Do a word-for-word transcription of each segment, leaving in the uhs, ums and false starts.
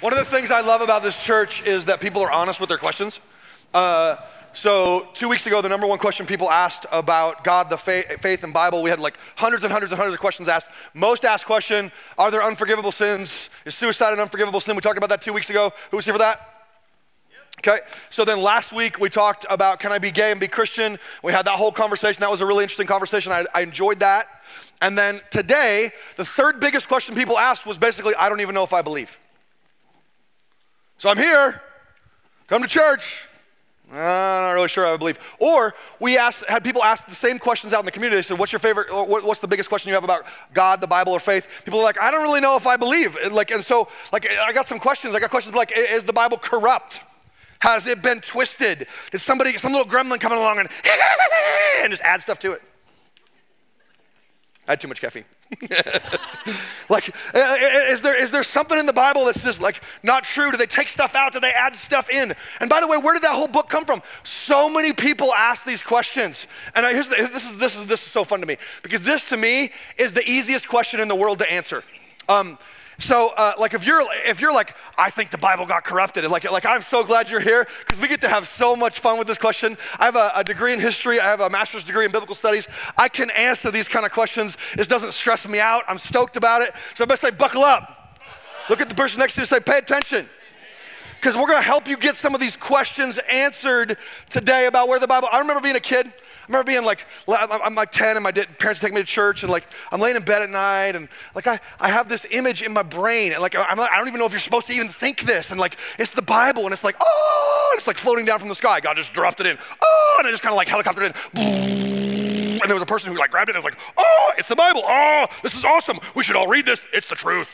One of the things I love about this church is that people are honest with their questions. Uh, So two weeks ago, the number one question people asked about God, the faith, faith and Bible, we had like hundreds and hundreds and hundreds of questions asked. Most asked question, are there unforgivable sins? Is suicide an unforgivable sin? We talked about that two weeks ago. Who was here for that? Okay, so then last week we talked about, can I be gay and be Christian? We had that whole conversation. That was a really interesting conversation. I, I enjoyed that. And then today, the third biggest question people asked was basically, I don't even know if I believe. So I'm here, come to church. Uh, I'm not really sure I would believe. Or we asked, had people ask the same questions out in the community. They said, what's your favorite, or what's the biggest question you have about God, the Bible, or faith? People are like, I don't really know if I believe. And, like, and so like, I got some questions. I got questions like, is the Bible corrupt? Has it been twisted? Did somebody, some little gremlin coming along and, and just add stuff to it? I had too much caffeine. Like, is there, is there something in the Bible that's just like not true? Do they take stuff out? Do they add stuff in? And by the way, where did that whole book come from? So many people ask these questions. And I, here's the, this, is, this, is, this is so fun to me, because this to me is the easiest question in the world to answer. Um, So, uh, like, if you're if you're like, I think the Bible got corrupted, and like, like I'm so glad you're here, because we get to have so much fun with this question. I have a, a degree in history. I have a master's degree in biblical studies. I can answer these kind of questions. This doesn't stress me out. I'm stoked about it. So I best say, buckle up. Look at the person next to you and say, pay attention, because we're going to help you get some of these questions answered today about where the Bible. I remember being a kid. I remember being like, I'm like ten and my parents take me to church, and like I'm laying in bed at night, and like I, I have this image in my brain, and like, I'm like, I don't even know if you're supposed to even think this, and like it's the Bible, and it's like, oh, and it's like floating down from the sky. God just dropped it in. Oh, and I just kind of like helicoptered in. And there was a person who like grabbed it and was like, oh, it's the Bible. Oh, this is awesome. We should all read this. It's the truth.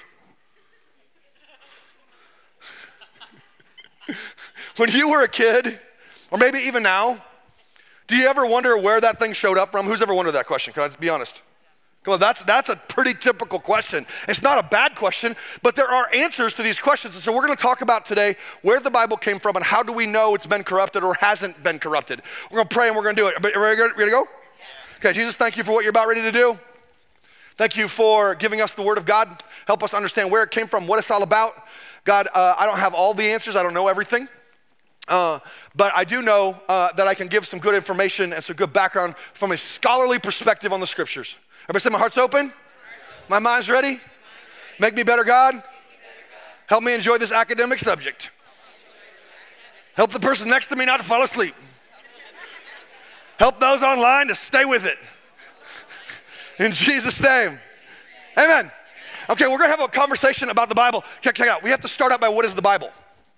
When you were a kid, or maybe even now, do you ever wonder where that thing showed up from? Who's ever wondered that question? Can I be honest? Come on, that's, that's a pretty typical question. It's not a bad question, but there are answers to these questions. And so we're gonna talk about today where the Bible came from and how do we know it's been corrupted or hasn't been corrupted. We're gonna pray and we're gonna do it. Are we ready to go? Yeah. Okay, Jesus, thank you for what you're about ready to do. Thank you for giving us the word of God. Help us understand where it came from, what it's all about. God, uh, I don't have all the answers. I don't know everything. Uh, but I do know uh, that I can give some good information and some good background from a scholarly perspective on the scriptures. Everybody say, my heart's open? My mind's ready? Make me better, God. Help me enjoy this academic subject. Help the person next to me not to fall asleep. Help those online to stay with it. In Jesus' name, amen. Okay, we're gonna have a conversation about the Bible. Check, check it out. We have to start out by what is the Bible?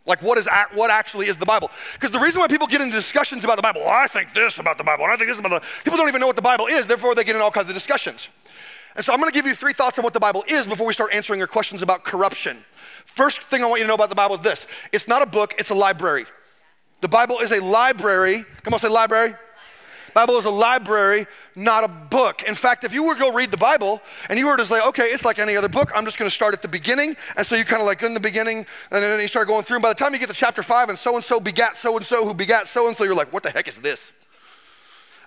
Like, what is what actually is the Bible? Because the reason why people get into discussions about the Bible, well, I think this about the Bible, and I think this about the Bible. People don't even know what the Bible is, therefore they get in all kinds of discussions. And so I'm gonna give you three thoughts on what the Bible is before we start answering your questions about corruption. First thing I want you to know about the Bible is this. It's not a book, it's a library. The Bible is a library. Come on, say library. Bible is a library, not a book. In fact, if you were to go read the Bible and you were to say, okay, it's like any other book, I'm just gonna start at the beginning. And so you kind of like in the beginning, and then you start going through. And by the time you get to chapter five, and so-and-so begat so-and-so who begat so-and-so, you're like, what the heck is this?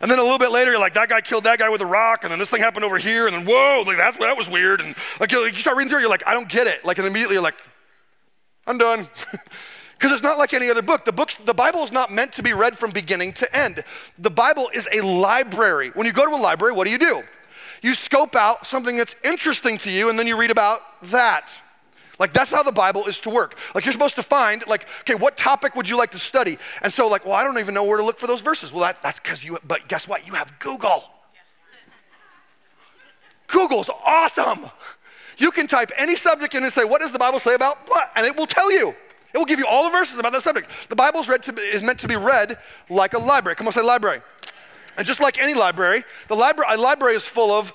And then a little bit later, you're like, that guy killed that guy with a rock, and then this thing happened over here, and then whoa, like that's, that was weird. And like you start reading through, you're like, I don't get it. Like, and immediately you're like, I'm done. Because it's not like any other book. The books, the Bible is not meant to be read from beginning to end. The Bible is a library. When you go to a library, what do you do? You scope out something that's interesting to you, and then you read about that. Like, that's how the Bible is to work. Like, you're supposed to find, like, okay, what topic would you like to study? And so, like, well, I don't even know where to look for those verses. Well, that, that's because you, but guess what? You have Google. Google's awesome. You can type any subject in and say, what does the Bible say about what? And it will tell you. It will give you all the verses about that subject. The Bible is, read to be, is meant to be read like a library. Come on, say library. And just like any library, the library, a library is full of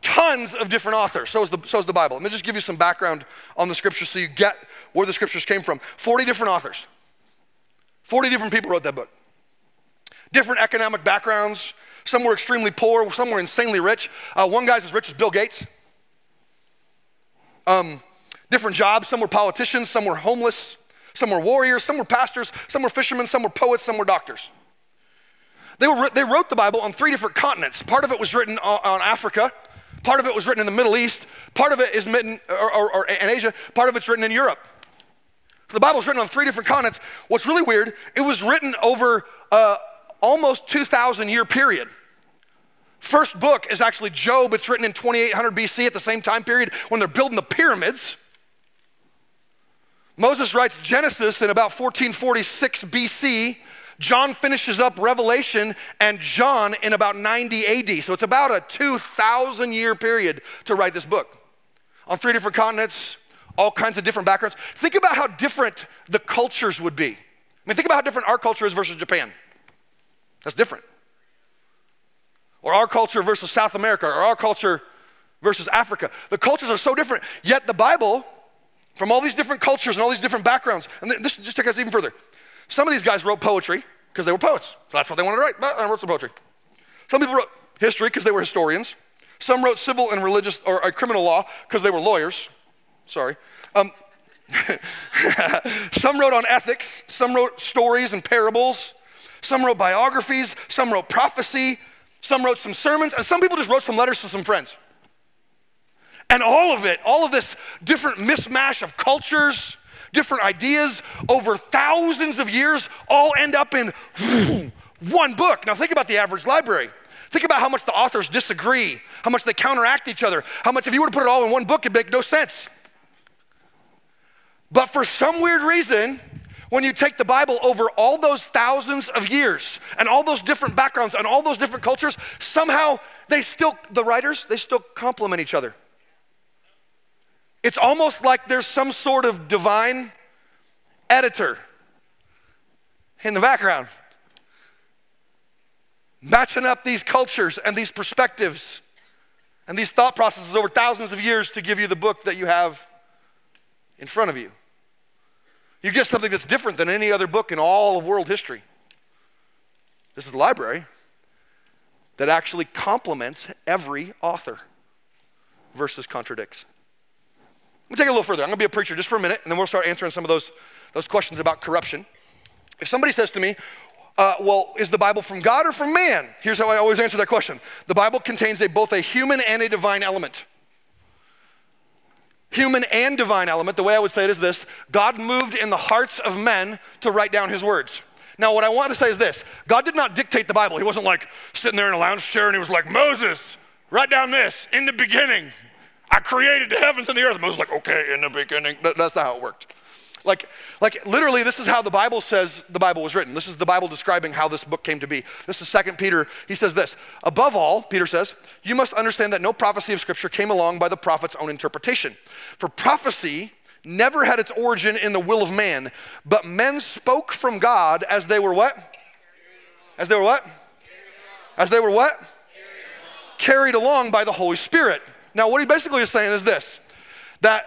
tons of different authors. So is, the, so is the Bible. Let me just give you some background on the scriptures so you get where the scriptures came from. forty different authors. forty different people wrote that book. Different economic backgrounds. Some were extremely poor. Some were insanely rich. Uh, one guy's as rich as Bill Gates. Um, different jobs. Some were politicians. Some were homeless. Some were warriors, some were pastors, some were fishermen, some were poets, some were doctors. They, were, they wrote the Bible on three different continents. Part of it was written on, on Africa, part of it was written in the Middle East, part of it is written or, or, or in Asia, part of it's written in Europe. The Bible's written on three different continents. What's really weird, it was written over uh, almost two thousand year period. First book is actually Job. It's written in twenty-eight hundred B C at the same time period when they're building the pyramids. Moses writes Genesis in about fourteen forty-six B C. John finishes up Revelation and John in about ninety A D. So it's about a two thousand year period to write this book. On three different continents, all kinds of different backgrounds. Think about how different the cultures would be. I mean, think about how different our culture is versus Japan. That's different. Or our culture versus South America, or our culture versus Africa. The cultures are so different, yet the Bible, from all these different cultures and all these different backgrounds, and this just takes us even further. Some of these guys wrote poetry because they were poets. So that's what they wanted to write, but I wrote some poetry. Some people wrote history because they were historians. Some wrote civil and religious or, or criminal law because they were lawyers. Sorry. Um, some wrote on ethics. Some wrote stories and parables. Some wrote biographies. Some wrote prophecy. Some wrote some sermons. And some people just wrote some letters to some friends. And all of it, all of this different mishmash of cultures, different ideas over thousands of years all end up in one book. Now think about the average library. Think about how much the authors disagree, how much they counteract each other, how much if you were to put it all in one book, it'd make no sense. But for some weird reason, when you take the Bible over all those thousands of years and all those different backgrounds and all those different cultures, somehow they still, the writers, they still complement each other. It's almost like there's some sort of divine editor in the background, matching up these cultures and these perspectives and these thought processes over thousands of years to give you the book that you have in front of you. You get something that's different than any other book in all of world history. This is a library that actually complements every author versus contradicts. Let me take it a little further. I'm gonna be a preacher just for a minute, and then we'll start answering some of those, those questions about corruption. If somebody says to me, uh, well, is the Bible from God or from man? Here's how I always answer that question. The Bible contains a, both a human and a divine element. Human and divine element, the way I would say it is this: God moved in the hearts of men to write down his words. Now, what I want to say is this: God did not dictate the Bible. He wasn't like sitting there in a lounge chair and he was like, Moses, write down this, in the beginning I created the heavens and the earth. Moses was like, okay, in the beginning. That, that's not how it worked. Like, like literally, this is how the Bible says the Bible was written. This is the Bible describing how this book came to be. This is Second Peter. He says this: above all, Peter says, you must understand that no prophecy of Scripture came along by the prophet's own interpretation. For prophecy never had its origin in the will of man, but men spoke from God as they were what? As they were what? As they were what? Carried along by the Holy Spirit. Now, what he basically is saying is this, that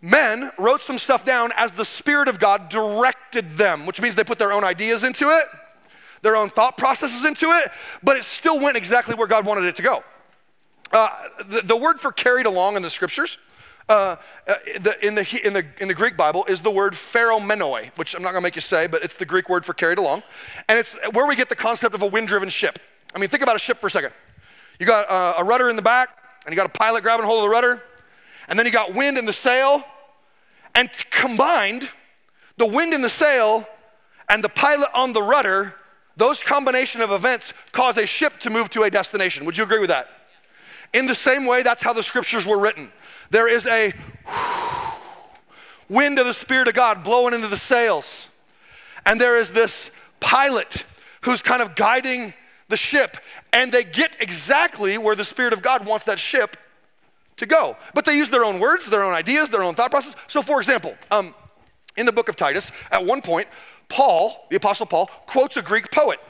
men wrote some stuff down as the Spirit of God directed them, which means they put their own ideas into it, their own thought processes into it, but it still went exactly where God wanted it to go. Uh, the, the word for carried along in the Scriptures, uh, the, in, the, in, the, in the Greek Bible, is the word pharomenoi, which I'm not going to make you say, but it's the Greek word for carried along, and it's where we get the concept of a wind-driven ship. I mean, think about a ship for a second. You got uh, a rudder in the back, and you got a pilot grabbing hold of the rudder, and then you got wind in the sail, and combined, the wind in the sail and the pilot on the rudder, those combination of events cause a ship to move to a destination. Would you agree with that? In the same way, that's how the Scriptures were written. There is a wind of the Spirit of God blowing into the sails, and there is this pilot who's kind of guiding the ship, and they get exactly where the Spirit of God wants that ship to go. But they use their own words, their own ideas, their own thought process. So for example, um, in the book of Titus, at one point, Paul, the Apostle Paul, quotes a Greek poet.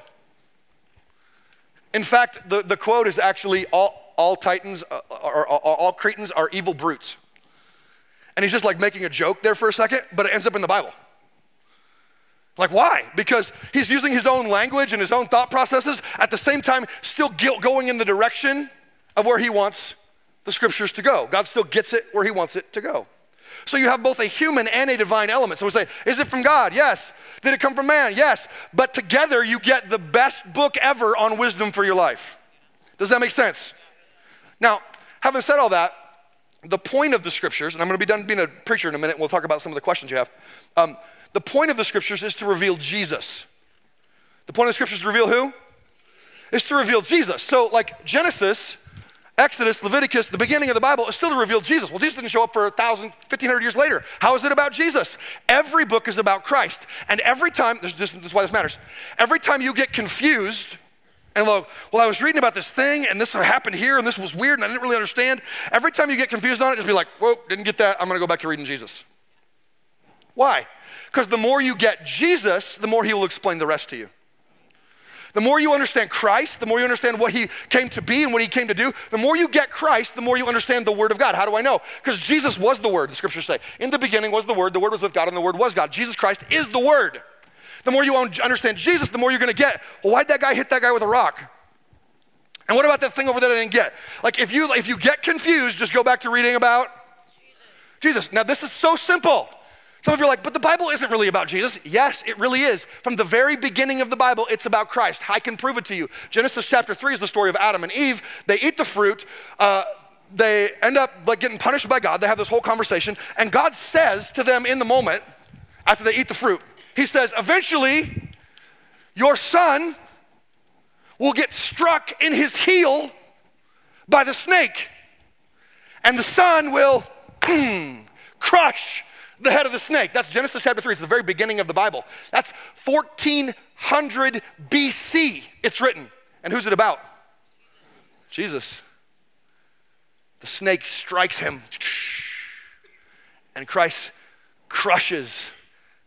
In fact, the, the quote is actually, all, all Titans, uh, or, or, or all Cretans are evil brutes. And he's just like making a joke there for a second, but it ends up in the Bible. Like, why? Because he's using his own language and his own thought processes, at the same time still going in the direction of where he wants the Scriptures to go. God still gets it where he wants it to go. So you have both a human and a divine element. So we say, is it from God? Yes. Did it come from man? Yes. But together you get the best book ever on wisdom for your life. Does that make sense? Now, having said all that, the point of the scriptures, and I'm going to be done being a preacher in a minute, and we'll talk about some of the questions you have. Um, the point of the scriptures is to reveal Jesus. The point of the scriptures is to reveal who? It's to reveal Jesus. So like Genesis, Exodus, Leviticus, the beginning of the Bible is still to reveal Jesus. Well, Jesus didn't show up for a thousand, fifteen hundred years later. How is it about Jesus? Every book is about Christ. And every time, this, this is why this matters, every time you get confused and look, well, I was reading about this thing and this happened here and this was weird and I didn't really understand. Every time you get confused on it, just be like, whoa, didn't get that. I'm gonna go back to reading Jesus. Why? Because the more you get Jesus, the more he will explain the rest to you. The more you understand Christ, the more you understand what he came to be and what he came to do, the more you get Christ, the more you understand the word of God. How do I know? Because Jesus was the word, the scriptures say. In the beginning was the word, the word was with God, and the word was God. Jesus Christ is the word. The more you understand Jesus, the more you're gonna get, well, why'd that guy hit that guy with a rock? And what about that thing over there I didn't get? Like if you, if you get confused, just go back to reading about Jesus. Jesus. Now this is so simple. Some of you are like, but the Bible isn't really about Jesus. Yes, it really is. From the very beginning of the Bible, it's about Christ. I can prove it to you. Genesis chapter three is the story of Adam and Eve. They eat the fruit. Uh, they end up like getting punished by God. They have this whole conversation. And God says to them in the moment, after they eat the fruit, he says, eventually your son will get struck in his heel by the snake. And the son will crush the head of the snake. That's Genesis chapter three. It's the very beginning of the Bible. That's fourteen hundred B C it's written. And who's it about? Jesus. The snake strikes him. And Christ crushes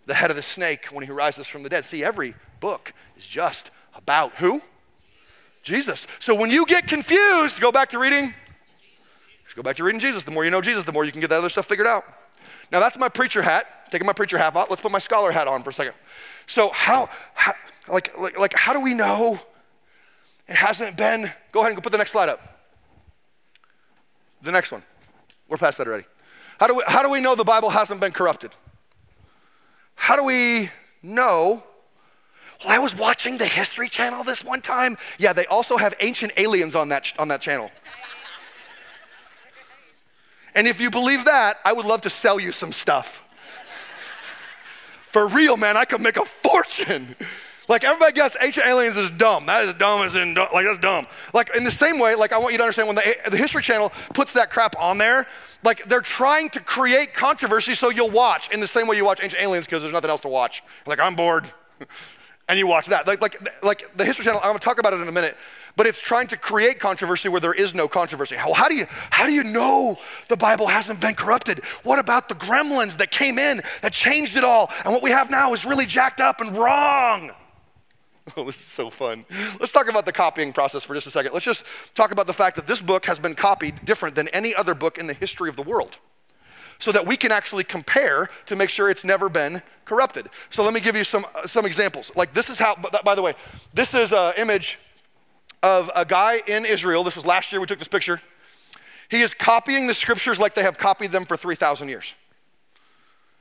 the head of the snake when he rises from the dead. See, every book is just about who? Jesus. So when you get confused, go back to reading. Just go back to reading Jesus. The more you know Jesus, the more you can get that other stuff figured out. Now that's my preacher hat, taking my preacher hat off. Let's put my scholar hat on for a second. So how, how like, like, like how do we know it hasn't been, go ahead and go put the next slide up. The next one, we're past that already. How do we, how do we know the Bible hasn't been corrupted? How do we know? Well, I was watching the History Channel this one time. Yeah, they also have ancient aliens on that, on that channel. And if you believe that, I would love to sell you some stuff. For real, man, I could make a fortune. Like everybody gets ancient aliens is dumb. That is dumb as in, like that's dumb. Like in the same way, like I want you to understand when the, the History Channel puts that crap on there, like they're trying to create controversy so you'll watch in the same way you watch ancient aliens because there's nothing else to watch. Like I'm bored. And you watch that. Like, like, like the History Channel, I'm gonna talk about it in a minute, but it's trying to create controversy where there is no controversy. How, how, do you, how do you know the Bible hasn't been corrupted? What about the gremlins that came in that changed it all? And what we have now is really jacked up and wrong. Oh, this is so fun. Let's talk about the copying process for just a second. Let's just talk about the fact that this book has been copied different than any other book in the history of the world, so that we can actually compare to make sure it's never been corrupted. So let me give you some, uh, some examples. Like this is how, by the way, this is an image of a guy in Israel. This was last year we took this picture. He is copying the scriptures like they have copied them for three thousand years.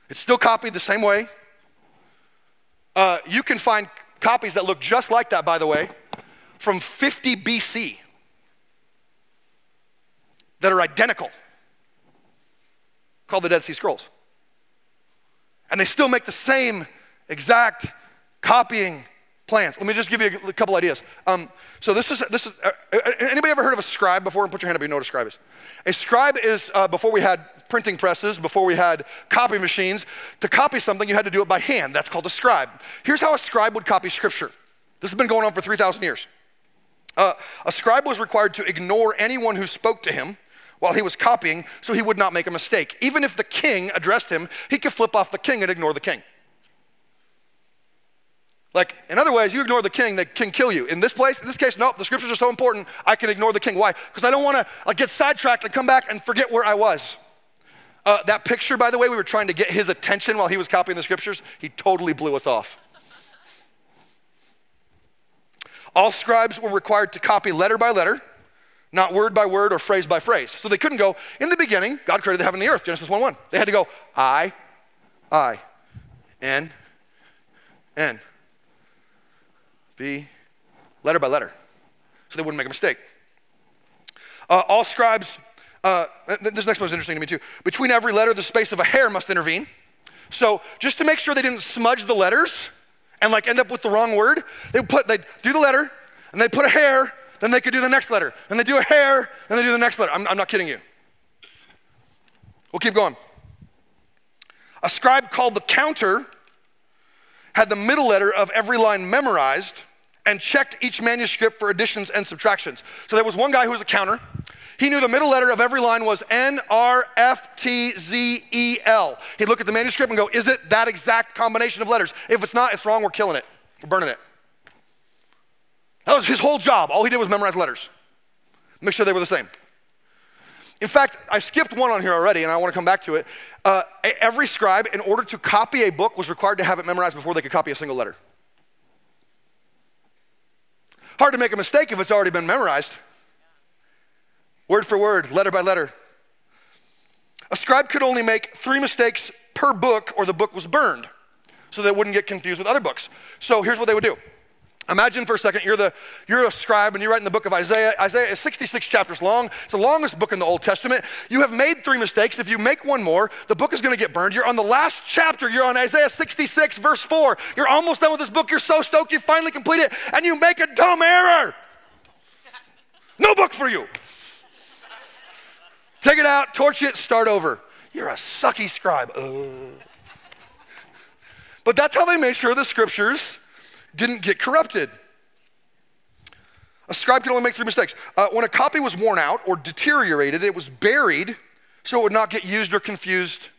It's still copied the same way. Uh, you can find copies that look just like that, by the way, from fifty B C that are identical, called the Dead Sea Scrolls. And they still make the same exact copying plans. Let me just give you a, a couple ideas. Um, so this is, this is uh, anybody ever heard of a scribe before? And put your hand up if you know what a scribe is. A scribe is, uh, before we had printing presses, before we had copy machines, to copy something you had to do it by hand. That's called a scribe. Here's how a scribe would copy scripture. This has been going on for three thousand years. Uh, a scribe was required to ignore anyone who spoke to him while he was copying, so he would not make a mistake. Even if the king addressed him, he could flip off the king and ignore the king. Like, in other ways, you ignore the king, they can kill you. In this place, in this case, nope, the scriptures are so important, I can ignore the king. Why? Because I don't wanna like, get sidetracked and come back and forget where I was. Uh, that picture, by the way, we were trying to get his attention while he was copying the scriptures. He totally blew us off. All scribes were required to copy letter by letter, not word by word or phrase by phrase. So they couldn't go, in the beginning, God created the heaven and the earth, Genesis one one. They had to go, I, I, N, N, B, letter by letter. So they wouldn't make a mistake. Uh, all scribes Uh, this next one's interesting to me too. Between every letter, the space of a hair must intervene. So just to make sure they didn't smudge the letters and like end up with the wrong word, they put, they'd do the letter and they put a hair, then they could do the next letter. Then they do a hair, then they do the next letter. I'm, I'm not kidding you. We'll keep going. A scribe called the counter had the middle letter of every line memorized and checked each manuscript for additions and subtractions. So there was one guy who was a counter. He knew the middle letter of every line was N R F T Z E L. He'd look at the manuscript and go, is it that exact combination of letters? If it's not, it's wrong, we're killing it. We're burning it. That was his whole job. All he did was memorize letters. Make sure they were the same. In fact, I skipped one on here already, and I want to come back to it. Uh, every scribe, in order to copy a book, was required to have it memorized before they could copy a single letter. Hard to make a mistake if it's already been memorized. Word for word, letter by letter. A scribe could only make three mistakes per book, or the book was burned, so they wouldn't get confused with other books. So here's what they would do. Imagine for a second, you're, the, you're a scribe and you're writing the book of Isaiah. Isaiah is sixty-six chapters long. It's the longest book in the Old Testament. You have made three mistakes. If you make one more, the book is gonna get burned. You're on the last chapter. You're on Isaiah sixty-six, verse four. You're almost done with this book. You're so stoked you finally complete it, and you make a dumb error. No book for you. Take it out, torch it, start over. You're a sucky scribe. Ugh. But that's how they made sure the scriptures didn't get corrupted. A scribe could only make three mistakes. Uh, when a copy was worn out or deteriorated, it was buried so it would not get used or confused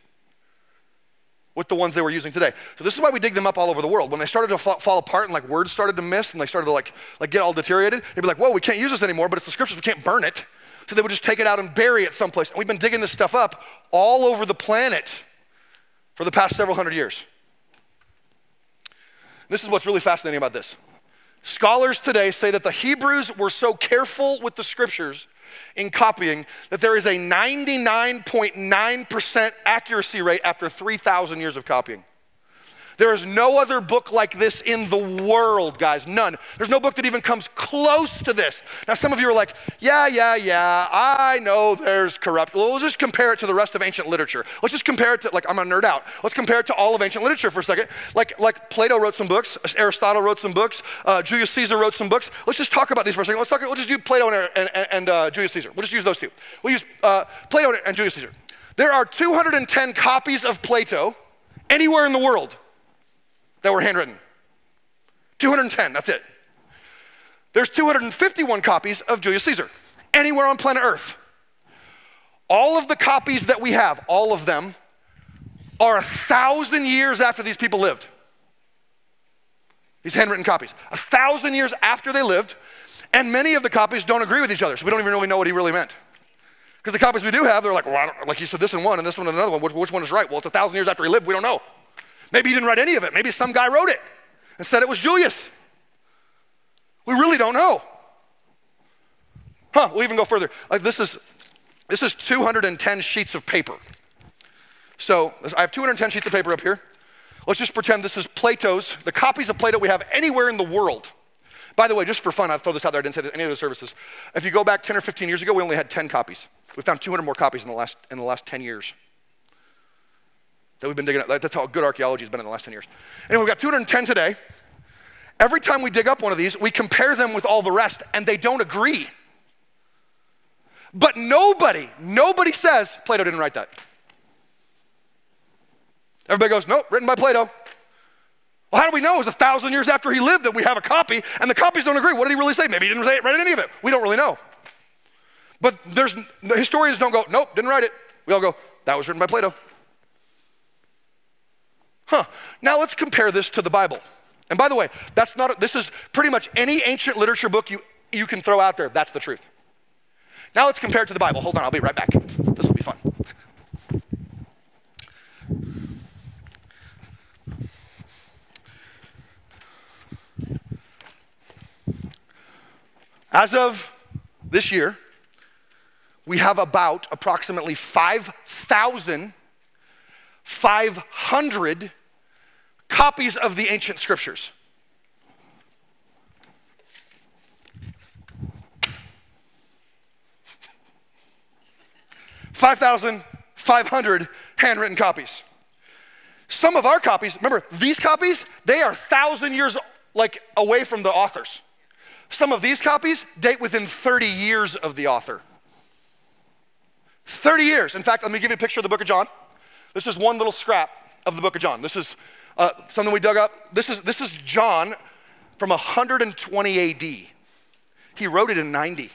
with the ones they were using today. So this is why we dig them up all over the world. When they started to fall, fall apart and like words started to miss and they started to like, like get all deteriorated, they'd be like, whoa, we can't use this anymore, but it's the scriptures, we can't burn it. So they would just take it out and bury it someplace. And we've been digging this stuff up all over the planet for the past several hundred years. This is what's really fascinating about this. Scholars today say that the Hebrews were so careful with the scriptures in copying that there is a ninety-nine point nine percent accuracy rate after three thousand years of copying. There is no other book like this in the world, guys, none. There's no book that even comes close to this. Now, some of you are like, yeah, yeah, yeah, I know there's corrupt. Well, let's just compare it to the rest of ancient literature. Let's just compare it to, like, I'm a nerd out. Let's compare it to all of ancient literature for a second. Like, like Plato wrote some books, Aristotle wrote some books, uh, Julius Caesar wrote some books. Let's just talk about these for a second. Let's talk, we'll just do Plato and, and, and uh, Julius Caesar. We'll just use those two. We'll use uh, Plato and Julius Caesar. There are two hundred ten copies of Plato anywhere in the world that were handwritten. two hundred ten, that's it. There's two hundred fifty-one copies of Julius Caesar anywhere on planet Earth. All of the copies that we have, all of them, are a thousand years after these people lived. These handwritten copies. A thousand years after they lived, and many of the copies don't agree with each other, so we don't even really know what he really meant. Because the copies we do have, they're like, well, I don't, like he said this in one and this one in another one, which, which one is right? Well, it's a thousand years after he lived, we don't know. Maybe he didn't write any of it. Maybe some guy wrote it and said it was Julius. We really don't know. Huh, we'll even go further. Like this is, this is two hundred ten sheets of paper. So I have two hundred ten sheets of paper up here. Let's just pretend this is Plato's, the copies of Plato we have anywhere in the world. By the way, just for fun, I'll throw this out there. I didn't say this in any of the services. If you go back ten or fifteen years ago, we only had ten copies. We found two hundred more copies in the last, in the last ten years. That we've been digging up. That's how good archaeology has been in the last ten years. Anyway, we've got two hundred ten today. Every time we dig up one of these, we compare them with all the rest, and they don't agree. But nobody, nobody says Plato didn't write that. Everybody goes, nope, written by Plato. Well, how do we know it was a thousand years after he lived that we have a copy, and the copies don't agree? What did he really say? Maybe he didn't write any of it. We don't really know. But there's, the historians don't go, nope, didn't write it. We all go, that was written by Plato. Huh. Now let's compare this to the Bible. And by the way, that's not, a, this is pretty much any ancient literature book you, you can throw out there. That's the truth. Now let's compare it to the Bible. Hold on, I'll be right back. This will be fun. As of this year, we have about approximately five thousand five hundred copies of the ancient scriptures. five thousand five hundred handwritten copies. Some of our copies, remember these copies, they are thousand years like away from the authors. Some of these copies date within thirty years of the author. thirty years. In fact, let me give you a picture of the book of John. This is one little scrap of the book of John. This is uh, something we dug up. This is, this is John from one hundred twenty A D. He wrote it in ninety.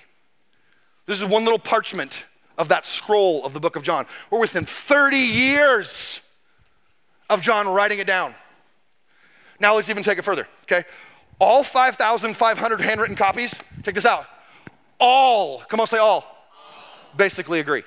This is one little parchment of that scroll of the book of John. We're within thirty years of John writing it down. Now let's even take it further, okay? All five thousand five hundred handwritten copies, take this out, all, come on, say all, all, basically agree.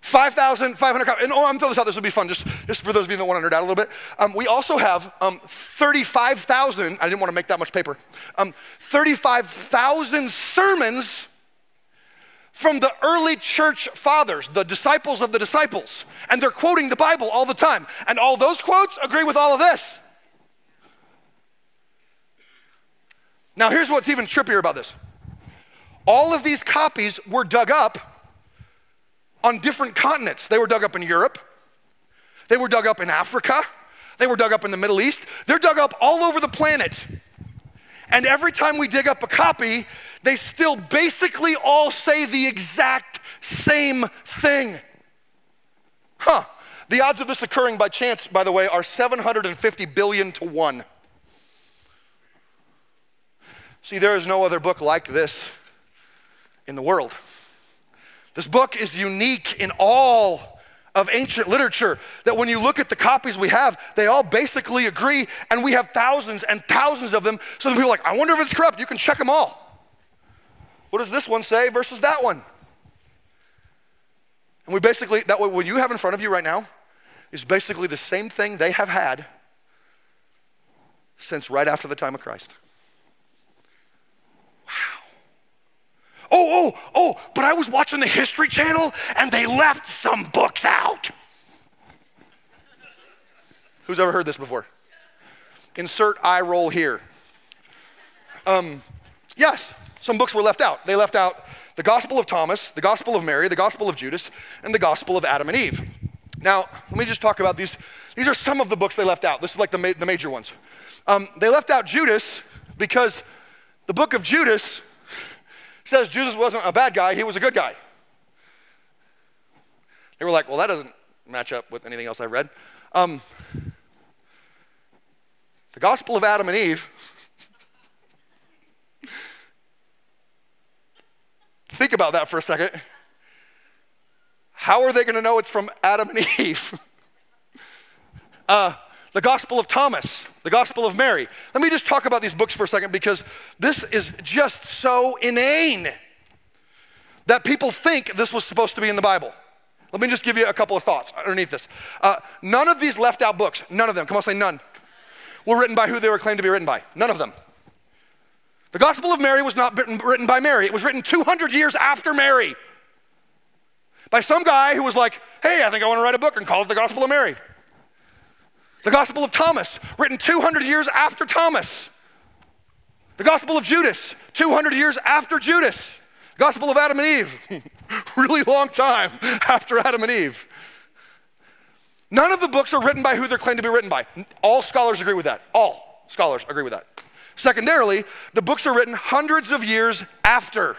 five thousand five hundred copies, and oh, I'm throwing this out, this would be fun, just, just for those of you that want to nerd out a little bit. Um, we also have um, thirty-five thousand, I didn't want to make that much paper, um, thirty-five thousand sermons from the early church fathers, the disciples of the disciples, and they're quoting the Bible all the time, and all those quotes agree with all of this. Now here's what's even trippier about this. All of these copies were dug up on different continents. They were dug up in Europe, they were dug up in Africa, they were dug up in the Middle East, they're dug up all over the planet. And every time we dig up a copy, they still basically all say the exact same thing. Huh. The odds of this occurring by chance, by the way, are seven hundred fifty billion to one. See, there is no other book like this in the world. This book is unique in all of ancient literature, that when you look at the copies we have, they all basically agree, and we have thousands and thousands of them. So the people are like, I wonder if it's corrupt. You can check them all. What does this one say versus that one? And we basically, that what you have in front of you right now is basically the same thing they have had since right after the time of Christ. Wow. Oh, oh, oh, but I was watching the History Channel and they left some books out. Who's ever heard this before? Insert eye roll here. Um, yes, some books were left out. They left out the Gospel of Thomas, the Gospel of Mary, the Gospel of Judas, and the Gospel of Adam and Eve. Now, let me just talk about these. These are some of the books they left out. This is like the, ma the major ones. Um, they left out Judas because the book of Judas says Jesus wasn't a bad guy, he was a good guy. They were like, well, that doesn't match up with anything else I've read. Um, the Gospel of Adam and Eve, think about that for a second. How are they gonna know it's from Adam and Eve? uh, the Gospel of Thomas, the Gospel of Mary. Let me just talk about these books for a second, because this is just so inane that people think this was supposed to be in the Bible. Let me just give you a couple of thoughts underneath this. Uh, none of these left out books, none of them, come on, say none, were written by who they were claimed to be written by. None of them. The Gospel of Mary was not written, written by Mary. It was written two hundred years after Mary by some guy who was like, hey, I think I want to write a book and call it the Gospel of Mary. The Gospel of Thomas, written two hundred years after Thomas. The Gospel of Judas, two hundred years after Judas. The Gospel of Adam and Eve, really long time after Adam and Eve. None of the books are written by who they're claimed to be written by. All scholars agree with that. All scholars agree with that. Secondarily, the books are written hundreds of years after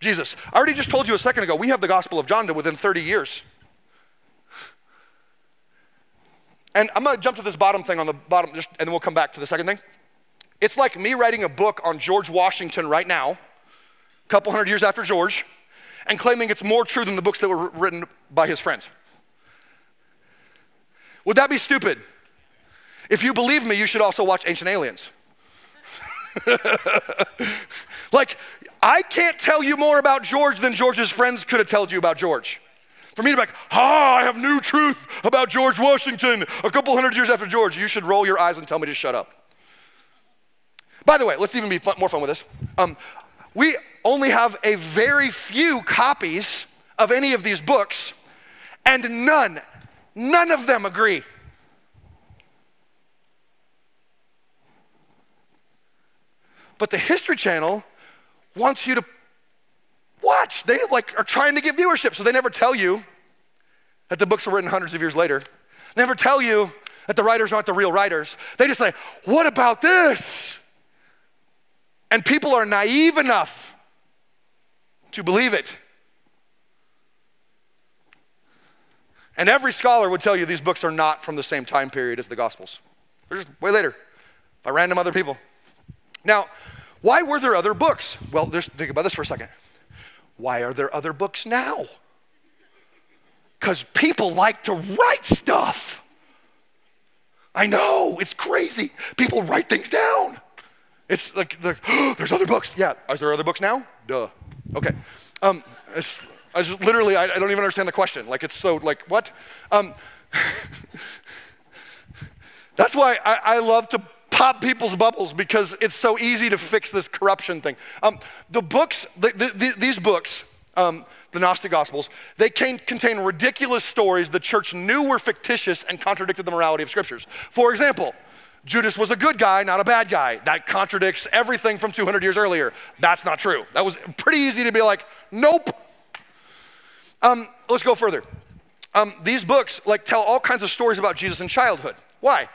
Jesus. I already just told you a second ago, we have the Gospel of John to within thirty years. And I'm gonna jump to this bottom thing on the bottom, just, and then we'll come back to the second thing. It's like me writing a book on George Washington right now, a couple hundred years after George, and claiming it's more true than the books that were written by his friends. Would that be stupid? If you believe me, you should also watch Ancient Aliens. Like, I can't tell you more about George than George's friends could have told you about George. For me to be like, ha, ah, I have new truth about George Washington a couple hundred years after George, you should roll your eyes and tell me to shut up. By the way, let's even be fun, more fun with this. Um, we only have a very few copies of any of these books, and none, none of them agree. But the History Channel wants you to much. They like are trying to get viewership, so they never tell you that the books were written hundreds of years later. They never tell you that the writers aren't the real writers. They just say, what about this? And people are naive enough to believe it. And every scholar would tell you these books are not from the same time period as the Gospels. They're just way later, by random other people. Now, why were there other books? Well, think about this for a second. Why are there other books now? Because people like to write stuff. I know, it's crazy. People write things down. It's like, like oh, there's other books. Yeah, are there other books now? Duh. Okay. Um, it's, I just literally, I, I don't even understand the question. Like, it's so, like, what? Um, that's why I, I love to pop people's bubbles, because it's so easy to fix this corruption thing. Um, the books, the, the, the, these books, um, the Gnostic Gospels, they can contain ridiculous stories the church knew were fictitious and contradicted the morality of scriptures. For example, Judas was a good guy, not a bad guy. That contradicts everything from two hundred years earlier. That's not true. That was pretty easy to be like, nope. Um, let's go further. Um, these books like tell all kinds of stories about Jesus in childhood. Why?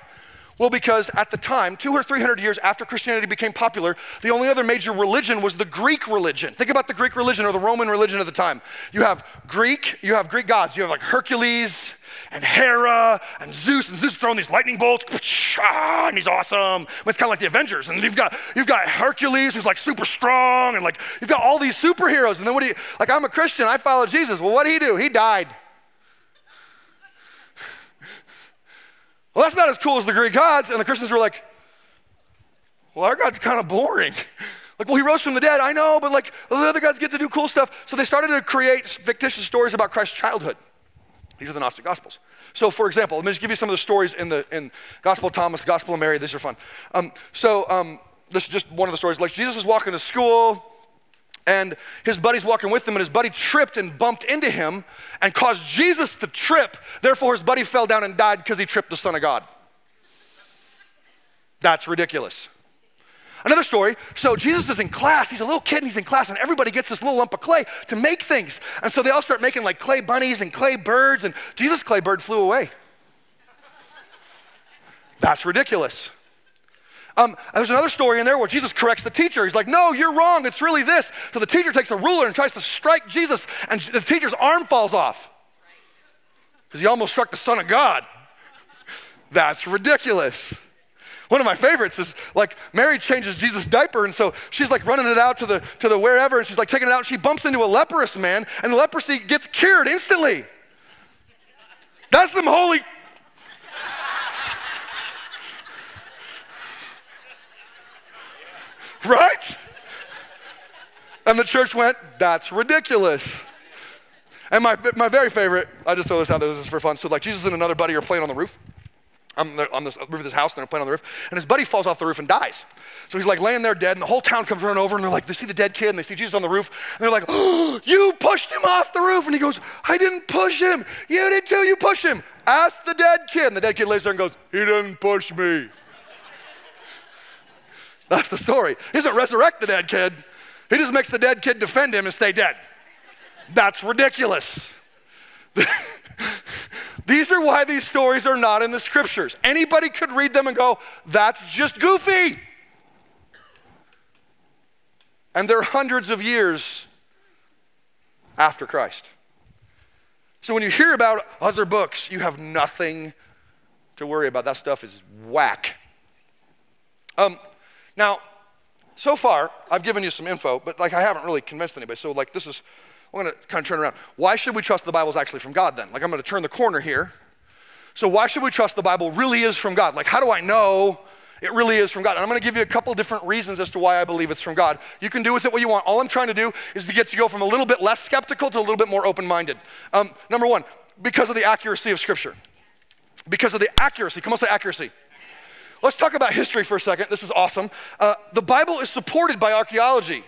Well, because at the time, two or three hundred years after Christianity became popular, the only other major religion was the Greek religion. Think about the Greek religion or the Roman religion at the time. You have Greek, you have Greek gods. You have like Hercules and Hera and Zeus, and Zeus is throwing these lightning bolts, and he's awesome. It's kind of like the Avengers, and you've got you've got Hercules who's like super strong, and like you've got all these superheroes. And then what do you like? I'm a Christian. I follow Jesus. Well, what did he do? He died. Well, that's not as cool as the Greek gods. And the Christians were like, well, our God's kind of boring. Like, well, he rose from the dead, I know, but like, well, the other gods get to do cool stuff. So they started to create fictitious stories about Christ's childhood. These are the Gnostic Gospels. So for example, let me just give you some of the stories in the in Gospel of Thomas, Gospel of Mary. These are fun. Um, so um, this is just one of the stories. Like, Jesus was walking to school, and his buddy's walking with him, and his buddy tripped and bumped into him and caused Jesus to trip. Therefore, his buddy fell down and died because he tripped the Son of God. That's ridiculous. Another story, so Jesus is in class. He's a little kid, and he's in class, and everybody gets this little lump of clay to make things. And so they all start making like clay bunnies and clay birds, and Jesus' clay bird flew away. That's ridiculous. Um, there's another story in there where Jesus corrects the teacher. He's like, no, you're wrong, it's really this. So the teacher takes a ruler and tries to strike Jesus, and the teacher's arm falls off because he almost struck the Son of God. That's ridiculous. One of my favorites is like Mary changes Jesus' diaper, and so she's like running it out to the, to the wherever, and she's like taking it out, and she bumps into a leprous man, and the leprosy gets cured instantly. That's some holy... Right? And the church went, that's ridiculous. And my, my very favorite, I just throw this out there, this is for fun. So like Jesus and another buddy are playing on the roof, on the, on the roof of this house, and they're playing on the roof, and his buddy falls off the roof and dies. So he's like laying there dead, and the whole town comes running over, and they're like, they see the dead kid, and they see Jesus on the roof, and they're like, oh, you pushed him off the roof. And he goes, I didn't push him. You did too, you pushed him. Ask the dead kid. And the dead kid lays there and goes, he didn't push me. That's the story. He doesn't resurrect the dead kid. He just makes the dead kid defend him and stay dead. That's ridiculous. These are why these stories are not in the scriptures. Anybody could read them and go, that's just goofy. And they're hundreds of years after Christ. So when you hear about other books, you have nothing to worry about. That stuff is whack. Um. Now, so far, I've given you some info, but like I haven't really convinced anybody. So like this is, I'm gonna kind of turn around. Why should we trust the Bible is actually from God then? Like I'm gonna turn the corner here. So why should we trust the Bible really is from God? Like how do I know it really is from God? And I'm gonna give you a couple different reasons as to why I believe it's from God. You can do with it what you want. All I'm trying to do is to get to go from a little bit less skeptical to a little bit more open-minded. Um, number one, because of the accuracy of Scripture. Because of the accuracy, come on, say accuracy. Let's talk about history for a second. This is awesome. Uh, the Bible is supported by archaeology.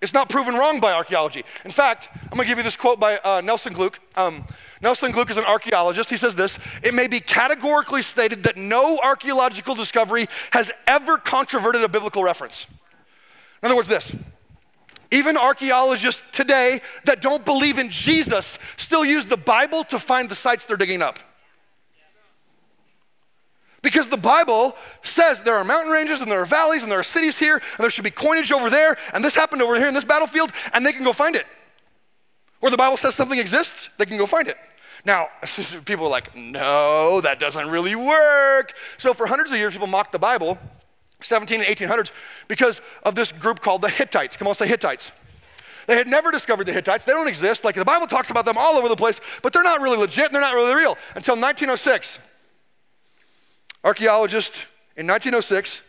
It's not proven wrong by archaeology. In fact, I'm gonna give you this quote by uh, Nelson Gluck. Um, Nelson Gluck is an archaeologist. He says this, it may be categorically stated that no archaeological discovery has ever controverted a biblical reference. In other words, this, Even archaeologists today that don't believe in Jesus still use the Bible to find the sites they're digging up. Because the Bible says there are mountain ranges and there are valleys and there are cities here and there should be coinage over there and this happened over here in this battlefield, and they can go find it. Where the Bible says something exists, they can go find it. Now, people are like, no, that doesn't really work. So for hundreds of years, people mocked the Bible, seventeen and eighteen hundreds, because of this group called the Hittites. Come on, say Hittites. They had never discovered the Hittites. They don't exist. Like the Bible talks about them all over the place, but they're not really legit and they're not really real until nineteen oh six. Archaeologists in nineteen oh six,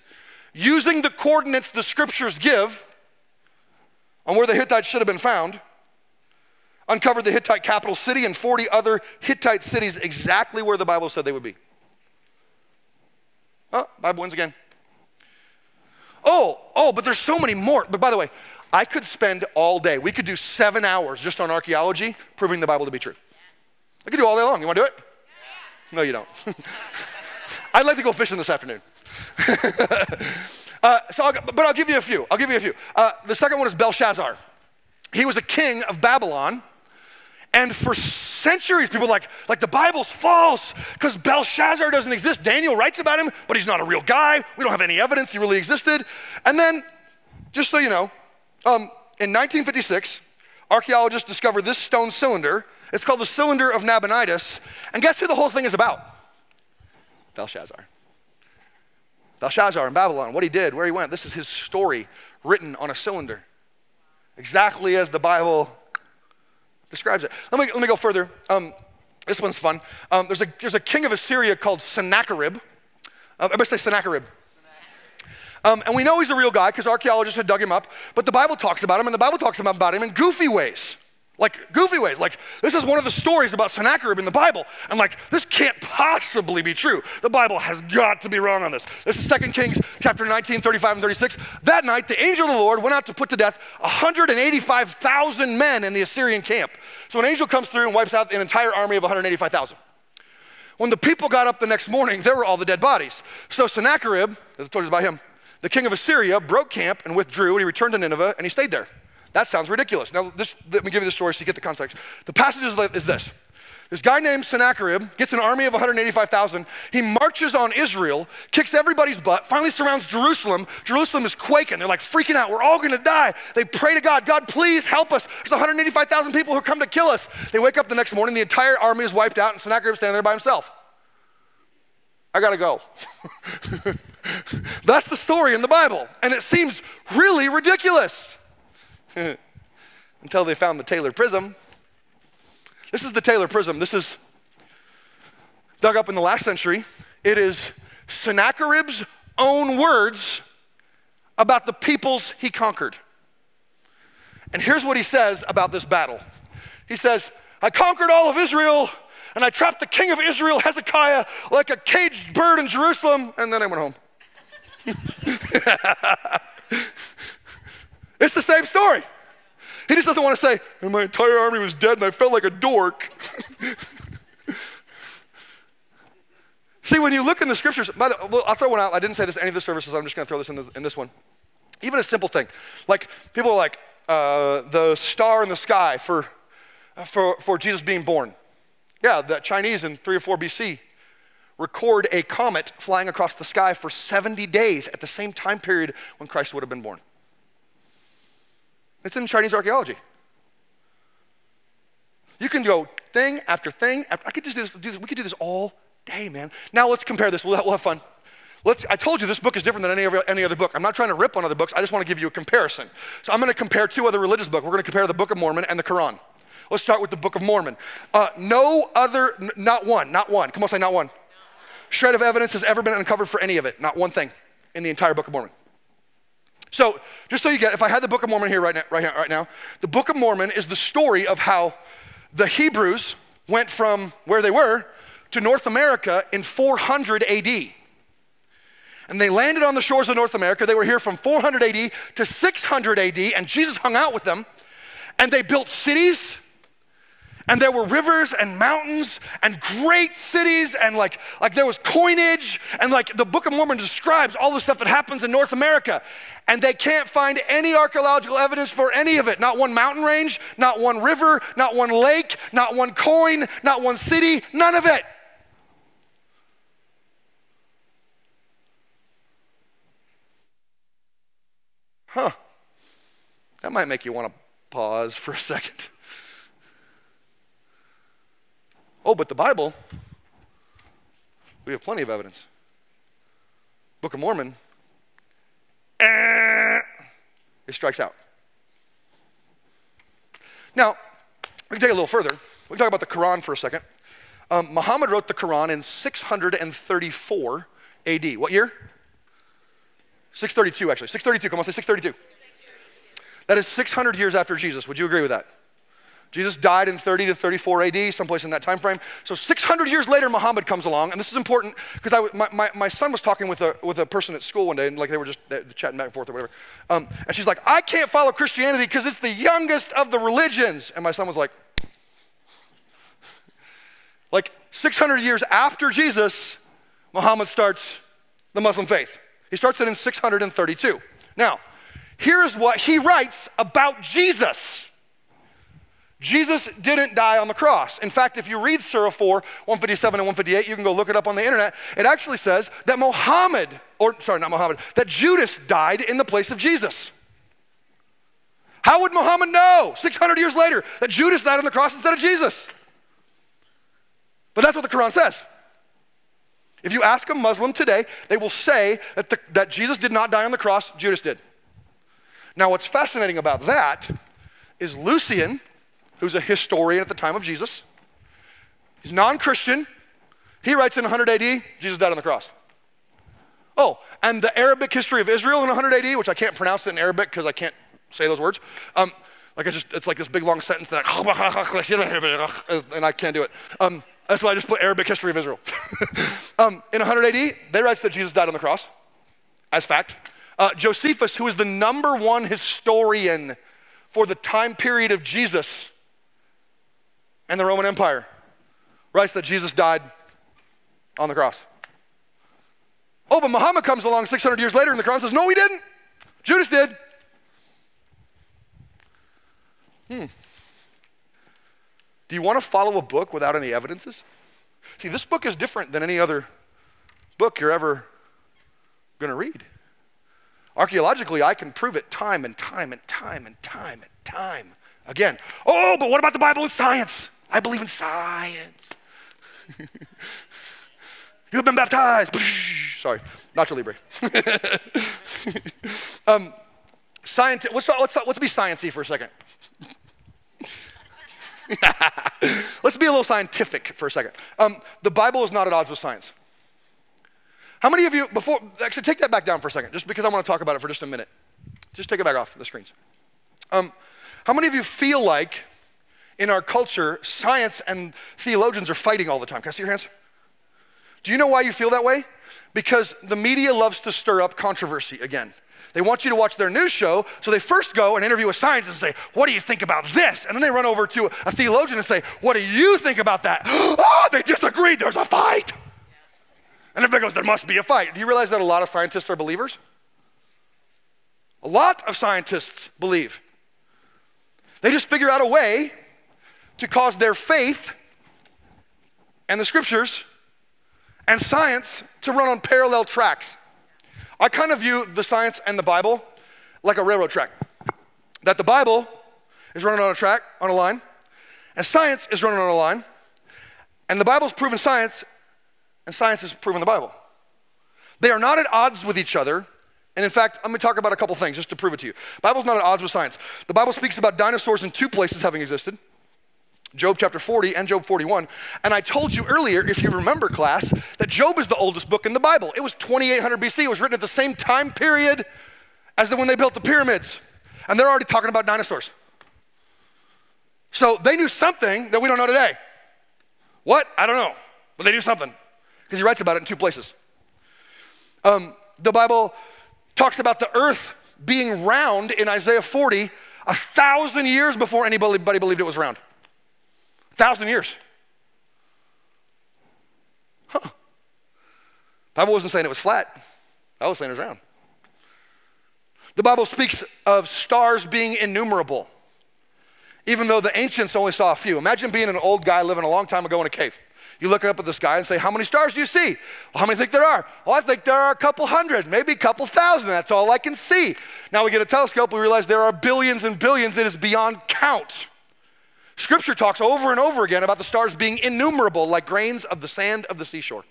using the coordinates the scriptures give on where the Hittites should have been found, uncovered the Hittite capital city and forty other Hittite cities exactly where the Bible said they would be. Oh, Bible wins again. Oh, oh, but there's so many more. But by the way, I could spend all day. We could do seven hours just on archaeology proving the Bible to be true. I could do all day long. You want to do it? No, you don't. I'd like to go fishing this afternoon. uh, so I'll, but I'll give you a few. I'll give you a few. Uh, the second one is Belshazzar. He was a king of Babylon. And for centuries, people were like, like the Bible's false because Belshazzar doesn't exist. Daniel writes about him, but he's not a real guy. We don't have any evidence he really existed. And then, just so you know, um, in nineteen fifty-six, archaeologists discovered this stone cylinder. It's called the Cylinder of Nabonidus. And guess who the whole thing is about? Belshazzar. Belshazzar in Babylon, what he did, where he went. This is his story written on a cylinder, exactly as the Bible describes it. Let me, let me go further. Um, this one's fun. Um, there's, a, there's a king of Assyria called Sennacherib. Uh, everybody say Sennacherib. Sennacherib. Um, and we know he's a real guy because archaeologists had dug him up, but the Bible talks about him, and the Bible talks about him in goofy ways. Like goofy ways, like this is one of the stories about Sennacherib in the Bible. I'm like, this can't possibly be true. The Bible has got to be wrong on this. This is Second Kings chapter nineteen, thirty-five and thirty-six. That night, the angel of the Lord went out to put to death one hundred eighty-five thousand men in the Assyrian camp. So an angel comes through and wipes out an entire army of one hundred eighty-five thousand. When the people got up the next morning, there were all the dead bodies. So Sennacherib, as I told you about him, the king of Assyria broke camp and withdrew, and he returned to Nineveh and he stayed there. That sounds ridiculous. Now, this, let me give you the story so you get the context. The passage is this. This guy named Sennacherib gets an army of one hundred eighty-five thousand. He marches on Israel, kicks everybody's butt, finally surrounds Jerusalem. Jerusalem is quaking. They're like freaking out. We're all going to die. They pray to God, God, please help us. There's one hundred eighty-five thousand people who come to kill us. They wake up the next morning. The entire army is wiped out, and Sennacherib's standing there by himself. I got to go. That's the story in the Bible, and it seems really ridiculous. Until they found the Taylor Prism. This is the Taylor Prism. This is dug up in the last century. It is Sennacherib's own words about the peoples he conquered. And here's what he says about this battle. He says, I conquered all of Israel, and I trapped the king of Israel, Hezekiah, like a caged bird in Jerusalem, and then I went home. It's the same story. He just doesn't want to say, and my entire army was dead and I felt like a dork. See, when you look in the scriptures, by the, well, I'll throw one out. I didn't say this to any of the services. I'm just going to throw this in, this in this one. Even a simple thing. Like, people are like, uh, the star in the sky for, for, for Jesus being born. Yeah, the Chinese in three or four B C record a comet flying across the sky for seventy days at the same time period when Christ would have been born. It's in Chinese archaeology. You can go thing after thing. After, I could just do this, do this. We could do this all day, man. Now let's compare this. We'll, we'll have fun. Let's, I told you this book is different than any other, any other book. I'm not trying to rip on other books. I just want to give you a comparison. So I'm going to compare two other religious books. We're going to compare the Book of Mormon and the Quran. Let's start with the Book of Mormon. Uh, no other, n not one, not one. Come on, say not one. Shred of evidence has ever been uncovered for any of it. Not one thing in the entire Book of Mormon. So, just so you get, if I had the Book of Mormon here right now, right, right now, the Book of Mormon is the story of how the Hebrews went from where they were to North America in four hundred A D. And they landed on the shores of North America. They were here from four hundred A D to six hundred A D, and Jesus hung out with them. And they built cities, And there were rivers and mountains and great cities and like, like there was coinage and like the Book of Mormon describes all the stuff that happens in North America. And they can't find any archaeological evidence for any of it. Not one mountain range, not one river, not one lake, not one coin, not one city, none of it. Huh. That might make you want to pause for a second. Oh, but the Bible, we have plenty of evidence. Book of Mormon, eh, it strikes out. Now, we can take it a little further. We can talk about the Quran for a second. Um, Muhammad wrote the Quran in six thirty-four A D What year? six thirty-two, actually. six thirty-two, come on, say six thirty-two. That is six hundred years after Jesus. Would you agree with that? Jesus died in thirty to thirty-four A D, someplace in that time frame. So six hundred years later, Muhammad comes along, and this is important because my, my, my son was talking with a, with a person at school one day, and like they were just chatting back and forth or whatever. Um, and she's like, I can't follow Christianity because it's the youngest of the religions. And my son was like, like six hundred years after Jesus, Muhammad starts the Muslim faith. He starts it in six hundred thirty-two. Now, here's what he writes about Jesus. Jesus didn't die on the cross. In fact, if you read Surah four, one fifty-seven and one fifty-eight, you can go look it up on the internet. It actually says that Muhammad, or sorry, not Muhammad, that Judas died in the place of Jesus. How would Muhammad know six hundred years later that Judas died on the cross instead of Jesus? But that's what the Quran says. If you ask a Muslim today, they will say that, the, that Jesus did not die on the cross, Judas did. Now, what's fascinating about that is Lucian, who's a historian at the time of Jesus. He's non-Christian. He writes in one hundred A D, Jesus died on the cross. Oh, and the Arabic history of Israel in one hundred A D, which I can't pronounce it in Arabic because I can't say those words. Um, like I just, it's like this big long sentence that, and I can't do it. Um, that's why I just put Arabic history of Israel. um, in one hundred A D, they write that Jesus died on the cross, as fact. Uh, Josephus, who is the number one historian for the time period of Jesus and the Roman Empire, writes that Jesus died on the cross. Oh, but Muhammad comes along six hundred years later and the Quran says, no, he didn't. Judas did. Hmm. Do you want to follow a book without any evidences? See, this book is different than any other book you're ever going to read. Archaeologically, I can prove it time and time and time and time and time again. Oh, but what about the Bible and science? I believe in science. You've been baptized. Sorry, Nacho Libre. um, science, let's, let's, let's be sciencey for a second. Let's be a little scientific for a second. Um, the Bible is not at odds with science. How many of you, before, actually take that back down for a second, just because I want to talk about it for just a minute. Just take it back off the screens. Um, how many of you feel like in our culture, science and theologians are fighting all the time? Can I see your hands? Do you know why you feel that way? Because the media loves to stir up controversy again. They want you to watch their news show, so they first go and interview a scientist and say, what do you think about this? And then they run over to a theologian and say, what do you think about that? Oh, they disagreed, there's a fight. And everybody goes, there must be a fight. Do you realize that a lot of scientists are believers? A lot of scientists believe. They just figure out a way to cause their faith and the scriptures and science to run on parallel tracks. I kind of view the science and the Bible like a railroad track. That the Bible is running on a track, on a line, and science is running on a line, and the Bible's proven science, and science has proven the Bible. They are not at odds with each other. And in fact, I'm gonna talk about a couple things just to prove it to you. The Bible's not at odds with science. The Bible speaks about dinosaurs in two places having existed, Job chapter forty and Job forty-one. And I told you earlier, if you remember class, that Job is the oldest book in the Bible. It was twenty-eight hundred B C. It was written at the same time period as the, when they built the pyramids. And they're already talking about dinosaurs. So they knew something that we don't know today. What? I don't know, but they knew something, because he writes about it in two places. Um, the Bible talks about the earth being round in Isaiah forty, a thousand years before anybody believed it was round. A thousand years. Huh. Bible wasn't saying it was flat. I was saying it was round. The Bible speaks of stars being innumerable, even though the ancients only saw a few. Imagine being an old guy living a long time ago in a cave. You look up at the sky and say, how many stars do you see? Well, how many think there are? Well, I think there are a couple hundred, maybe a couple thousand. That's all I can see. Now we get a telescope, we realize there are billions and billions. It is beyond count. Scripture talks over and over again about the stars being innumerable, like grains of the sand of the seashore.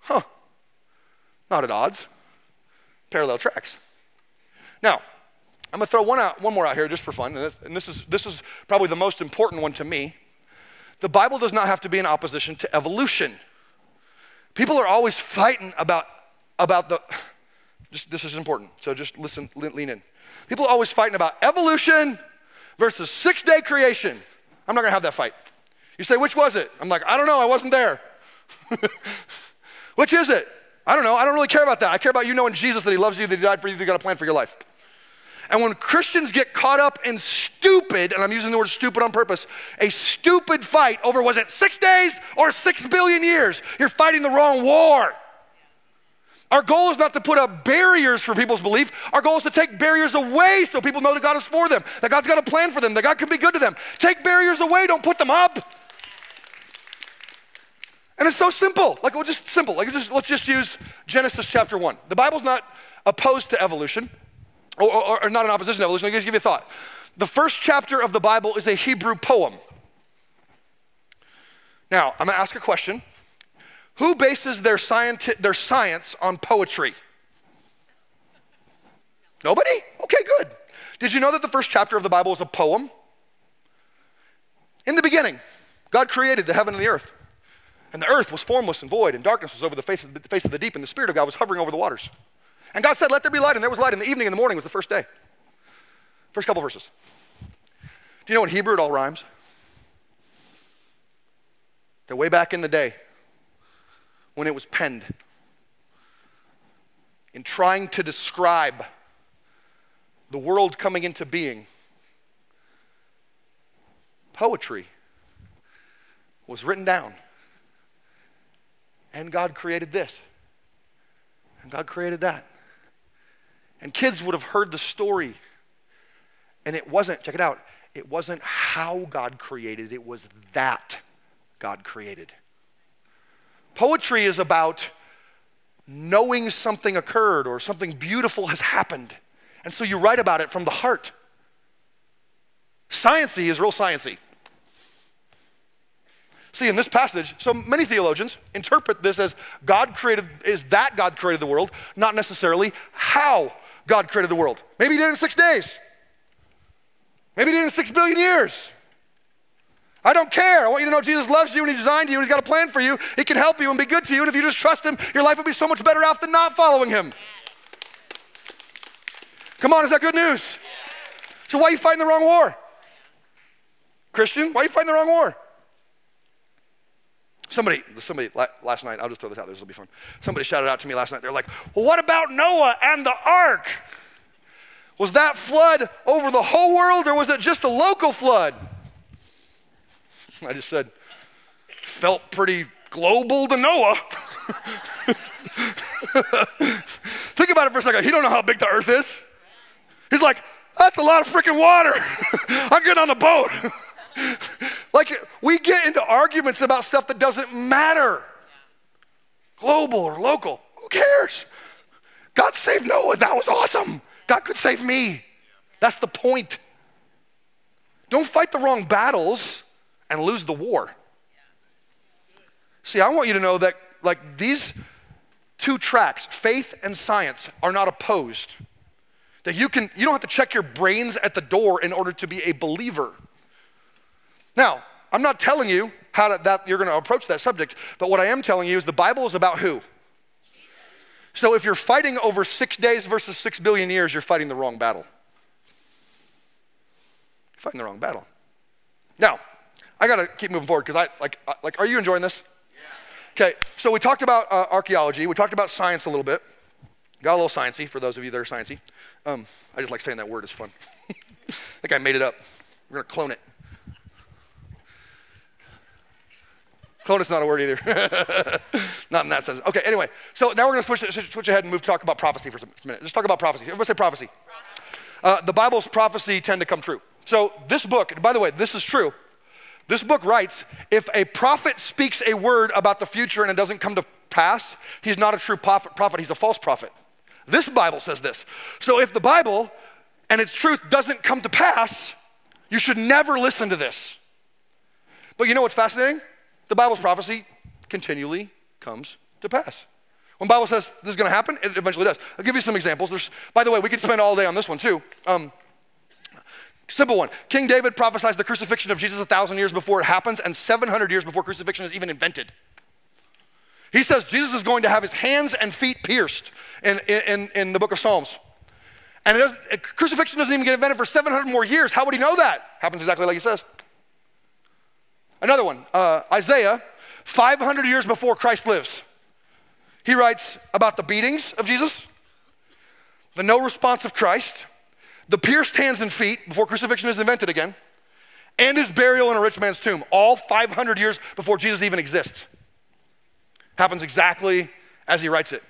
Huh. Not at odds. Parallel tracks. Now, I'm gonna throw one out, one more out here just for fun, and this, and this is this is probably the most important one to me. The Bible does not have to be in opposition to evolution. People are always fighting about about the. Just, this is important, so just listen, lean in. People are always fighting about evolution versus six-day creation. I'm not gonna have that fight. You say, which was it? I'm like, I don't know. I wasn't there. Which is it? I don't know. I don't really care about that. I care about you knowing Jesus, that he loves you, that he died for you, that he's got a plan for your life. And when Christians get caught up in stupid, and I'm using the word stupid on purpose, a stupid fight over was it six days or six billion years? You're fighting the wrong war. Our goal is not to put up barriers for people's belief. Our goal is to take barriers away so people know that God is for them, that God's got a plan for them, that God can be good to them. Take barriers away, don't put them up. And it's so simple, like well, just simple. Like just, let's just use Genesis chapter one. The Bible's not opposed to evolution, or, or, or not in opposition to evolution. I'll just give you a thought. The first chapter of the Bible is a Hebrew poem. Now, I'm gonna ask a question. Who bases their, their science on poetry? Nobody? Okay, good. Did you know that the first chapter of the Bible is a poem? In the beginning, God created the heaven and the earth. And the earth was formless and void, and darkness was over the face, of the face of the deep, and the Spirit of God was hovering over the waters. And God said, let there be light, and there was light. In the evening and the morning was the first day. First couple verses. Do you know in Hebrew it all rhymes? That way back in the day, when it was penned, in trying to describe the world coming into being, poetry was written down. And God created this, and God created that. And kids would have heard the story, and it wasn't, check it out, it wasn't how God created, it was that God created. Poetry is about knowing something occurred or something beautiful has happened, and so you write about it from the heart. Science-y is real science-y. See, in this passage, so many theologians interpret this as God created, is that God created the world, not necessarily how God created the world. Maybe he did it in six days. Maybe he did it in six billion years. I don't care. I want you to know Jesus loves you and he designed you and he's got a plan for you. He can help you and be good to you. And if you just trust him, your life will be so much better off than not following him. Come on, is that good news? So why are you fighting the wrong war? Christian, why are you fighting the wrong war? Somebody, somebody last night, I'll just throw this out there, this will be fun. Somebody shouted out to me last night, they're like, well, what about Noah and the ark? Was that flood over the whole world or was it just a local flood? I just said, felt pretty global to Noah. Think about it for a second, he don't know how big the earth is. He's like, that's a lot of freaking water. I'm getting on the boat. Like, we get into arguments about stuff that doesn't matter. Global or local, who cares? God saved Noah, that was awesome. God could save me. That's the point. Don't fight the wrong battles and lose the war. See, I want you to know that like these two tracks, faith and science, are not opposed. That you can, you don't have to check your brains at the door in order to be a believer. Now, I'm not telling you how to, that you're gonna approach that subject, but what I am telling you is the Bible is about who? So if you're fighting over six days versus six billion years, you're fighting the wrong battle. You're fighting the wrong battle. Now, I gotta keep moving forward because I, like, I, like, are you enjoying this? Okay, yeah. So we talked about uh, archaeology, we talked about science a little bit. Got a little sciencey for those of you that are sciencey. Um, I just like saying that word, it's fun. I think I made it up, we're gonna clone it. Clone is not a word either. Not in that sense. Okay, anyway. So now we're going to switch, switch ahead and move to talk about prophecy for a minute. Let's talk about prophecy. Everybody say prophecy. Uh, the Bible's prophecy tend to come true. So this book, and by the way, this is true. This book writes, if a prophet speaks a word about the future and it doesn't come to pass, he's not a true prophet, he's a false prophet. This Bible says this. So if the Bible and its truth doesn't come to pass, you should never listen to this. But you know what's fascinating? The Bible's prophecy continually comes to pass. When the Bible says this is gonna happen, it eventually does. I'll give you some examples. There's, by the way, we could spend all day on this one too. Um, Simple one. King David prophesies the crucifixion of Jesus a thousand years before it happens and seven hundred years before crucifixion is even invented. He says Jesus is going to have his hands and feet pierced in, in, in the book of Psalms. And it doesn't, crucifixion doesn't even get invented for seven hundred more years. How would he know that? Happens exactly like he says. Another one, uh, Isaiah, five hundred years before Christ lives. He writes about the beatings of Jesus, the no response of Christ, the pierced hands and feet before crucifixion is invented again, and his burial in a rich man's tomb, all five hundred years before Jesus even exists. Happens exactly as he writes it.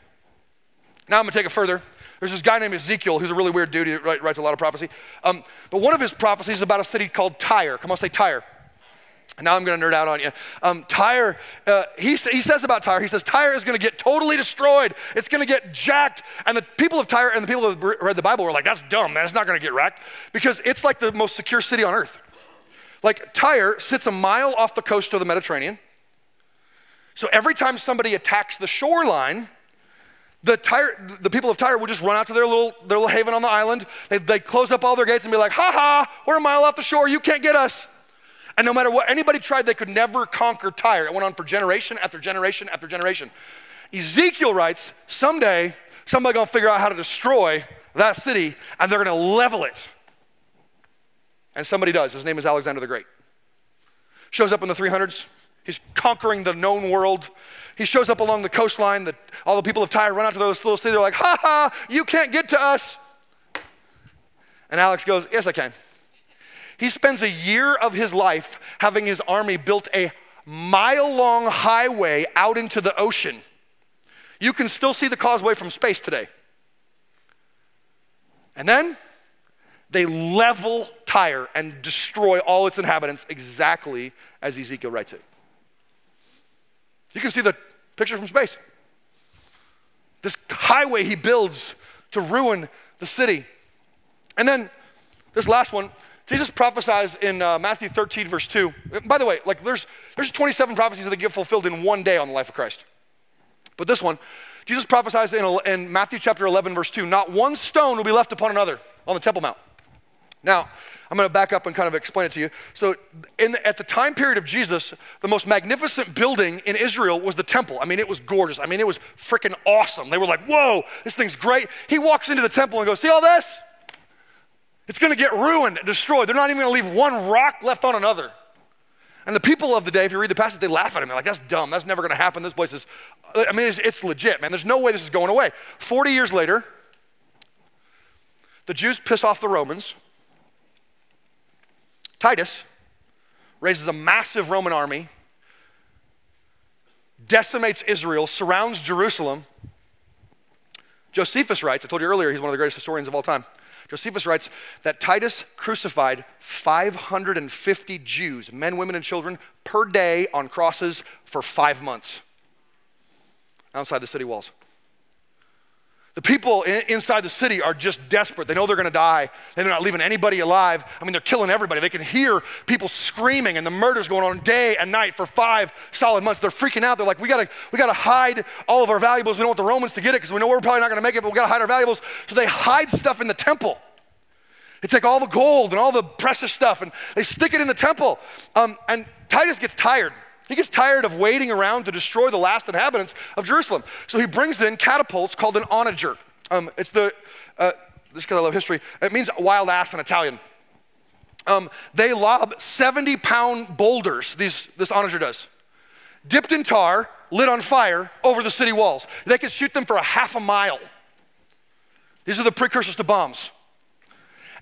Now I'm gonna take it further. There's this guy named Ezekiel who's a really weird dude. He writes a lot of prophecy. Um, but one of his prophecies is about a city called Tyre. Come on, say Tyre. And now I'm gonna nerd out on you. Um, Tyre, uh, he, he says about Tyre, he says, Tyre is gonna get totally destroyed. It's gonna get jacked. And the people of Tyre and the people that read the Bible were like, that's dumb, man, it's not gonna get wrecked. Because it's like the most secure city on earth. Like Tyre sits a mile off the coast of the Mediterranean. So every time somebody attacks the shoreline, the, Tyre, the people of Tyre would just run out to their little, their little haven on the island. They'd, they'd close up all their gates and be like, ha ha, we're a mile off the shore, you can't get us. And no matter what anybody tried, they could never conquer Tyre. It went on for generation after generation after generation. Ezekiel writes, someday, somebody's gonna figure out how to destroy that city and they're gonna level it. And somebody does. His name is Alexander the Great. Shows up in the three hundreds. He's conquering the known world. He shows up along the coastline. The, all the people of Tyre run out to this little city. They're like, ha ha, you can't get to us. And Alex goes, yes, I can. He spends a year of his life having his army built a mile-long highway out into the ocean. You can still see the causeway from space today. And then they level Tyre and destroy all its inhabitants exactly as Ezekiel writes it. You can see the picture from space. This highway he builds to ruin the city. And then this last one, Jesus prophesies in uh, Matthew thirteen, verse two. By the way, like there's, there's twenty-seven prophecies that get fulfilled in one day on the life of Christ. But this one, Jesus prophesies in, in Matthew chapter eleven, verse two, not one stone will be left upon another on the Temple Mount. Now, I'm gonna back up and kind of explain it to you. So in the, at the time period of Jesus, the most magnificent building in Israel was the temple. I mean, it was gorgeous. I mean, it was freaking awesome. They were like, whoa, this thing's great. He walks into the temple and goes, see all this? It's gonna get ruined and destroyed. They're not even gonna leave one rock left on another. And the people of the day, if you read the passage, they laugh at him. They're like, that's dumb, that's never gonna happen. This place is, I mean, it's, it's legit, man. There's no way this is going away. forty years later, the Jews piss off the Romans. Titus raises a massive Roman army, decimates Israel, surrounds Jerusalem. Josephus writes, I told you earlier, he's one of the greatest historians of all time. Josephus writes that Titus crucified five hundred fifty Jews, men, women, and children, per day on crosses for five months outside the city walls. The people in, inside the city are just desperate. They know they're gonna die. They're not leaving anybody alive. I mean, they're killing everybody. They can hear people screaming and the murders going on day and night for five solid months. They're freaking out. They're like, we gotta, we gotta hide all of our valuables. We don't want the Romans to get it because we know we're probably not gonna make it, but we gotta hide our valuables. So they hide stuff in the temple. They take all the gold and all the precious stuff and they stick it in the temple. Um, and Titus gets tired. He gets tired of waiting around to destroy the last inhabitants of Jerusalem. So he brings in catapults called an onager. Um, it's the, uh, just because I love history, it means wild ass in Italian. Um, they lob seventy pound boulders, these, this onager does, dipped in tar, lit on fire over the city walls. They could shoot them for a half a mile. These are the precursors to bombs.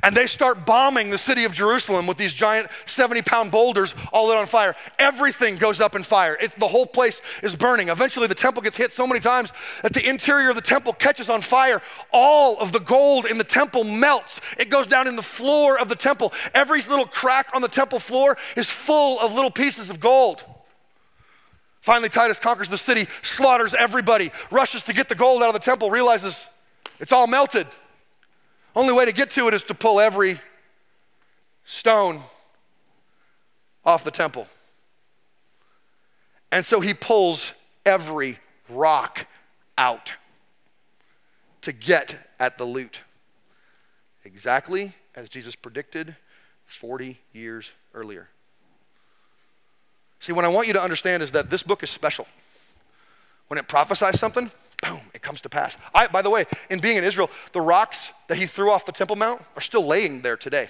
And they start bombing the city of Jerusalem with these giant seventy pound boulders all lit on fire. Everything goes up in fire. It's, the whole place is burning. Eventually the temple gets hit so many times that the interior of the temple catches on fire. All of the gold in the temple melts. It goes down in the floor of the temple. Every little crack on the temple floor is full of little pieces of gold. Finally, Titus conquers the city, slaughters everybody, rushes to get the gold out of the temple, realizes it's all melted. Only way to get to it is to pull every stone off the temple. And so he pulls every rock out to get at the loot. Exactly as Jesus predicted forty years earlier. See, what I want you to understand is that this book is special. When it prophesies something, boom, it comes to pass. I, by the way, in being in Israel, the rocks that he threw off the Temple Mount are still laying there today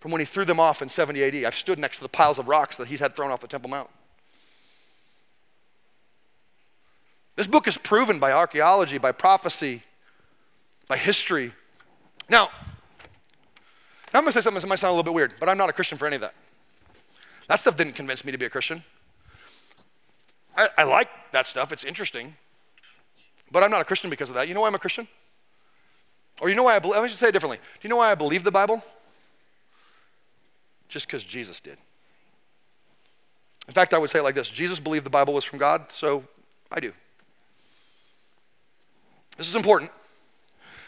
from when he threw them off in seventy A D. I've stood next to the piles of rocks that he's had thrown off the Temple Mount. This book is proven by archaeology, by prophecy, by history. Now, now I'm gonna say something that might sound a little bit weird, but I'm not a Christian for any of that. That stuff didn't convince me to be a Christian. I, I like that stuff, it's interesting. But I'm not a Christian because of that. You know why I'm a Christian? Or you know why I believe, I should say it differently. Do you know why I believe the Bible? Just because Jesus did. In fact, I would say it like this: Jesus believed the Bible was from God, so I do. This is important.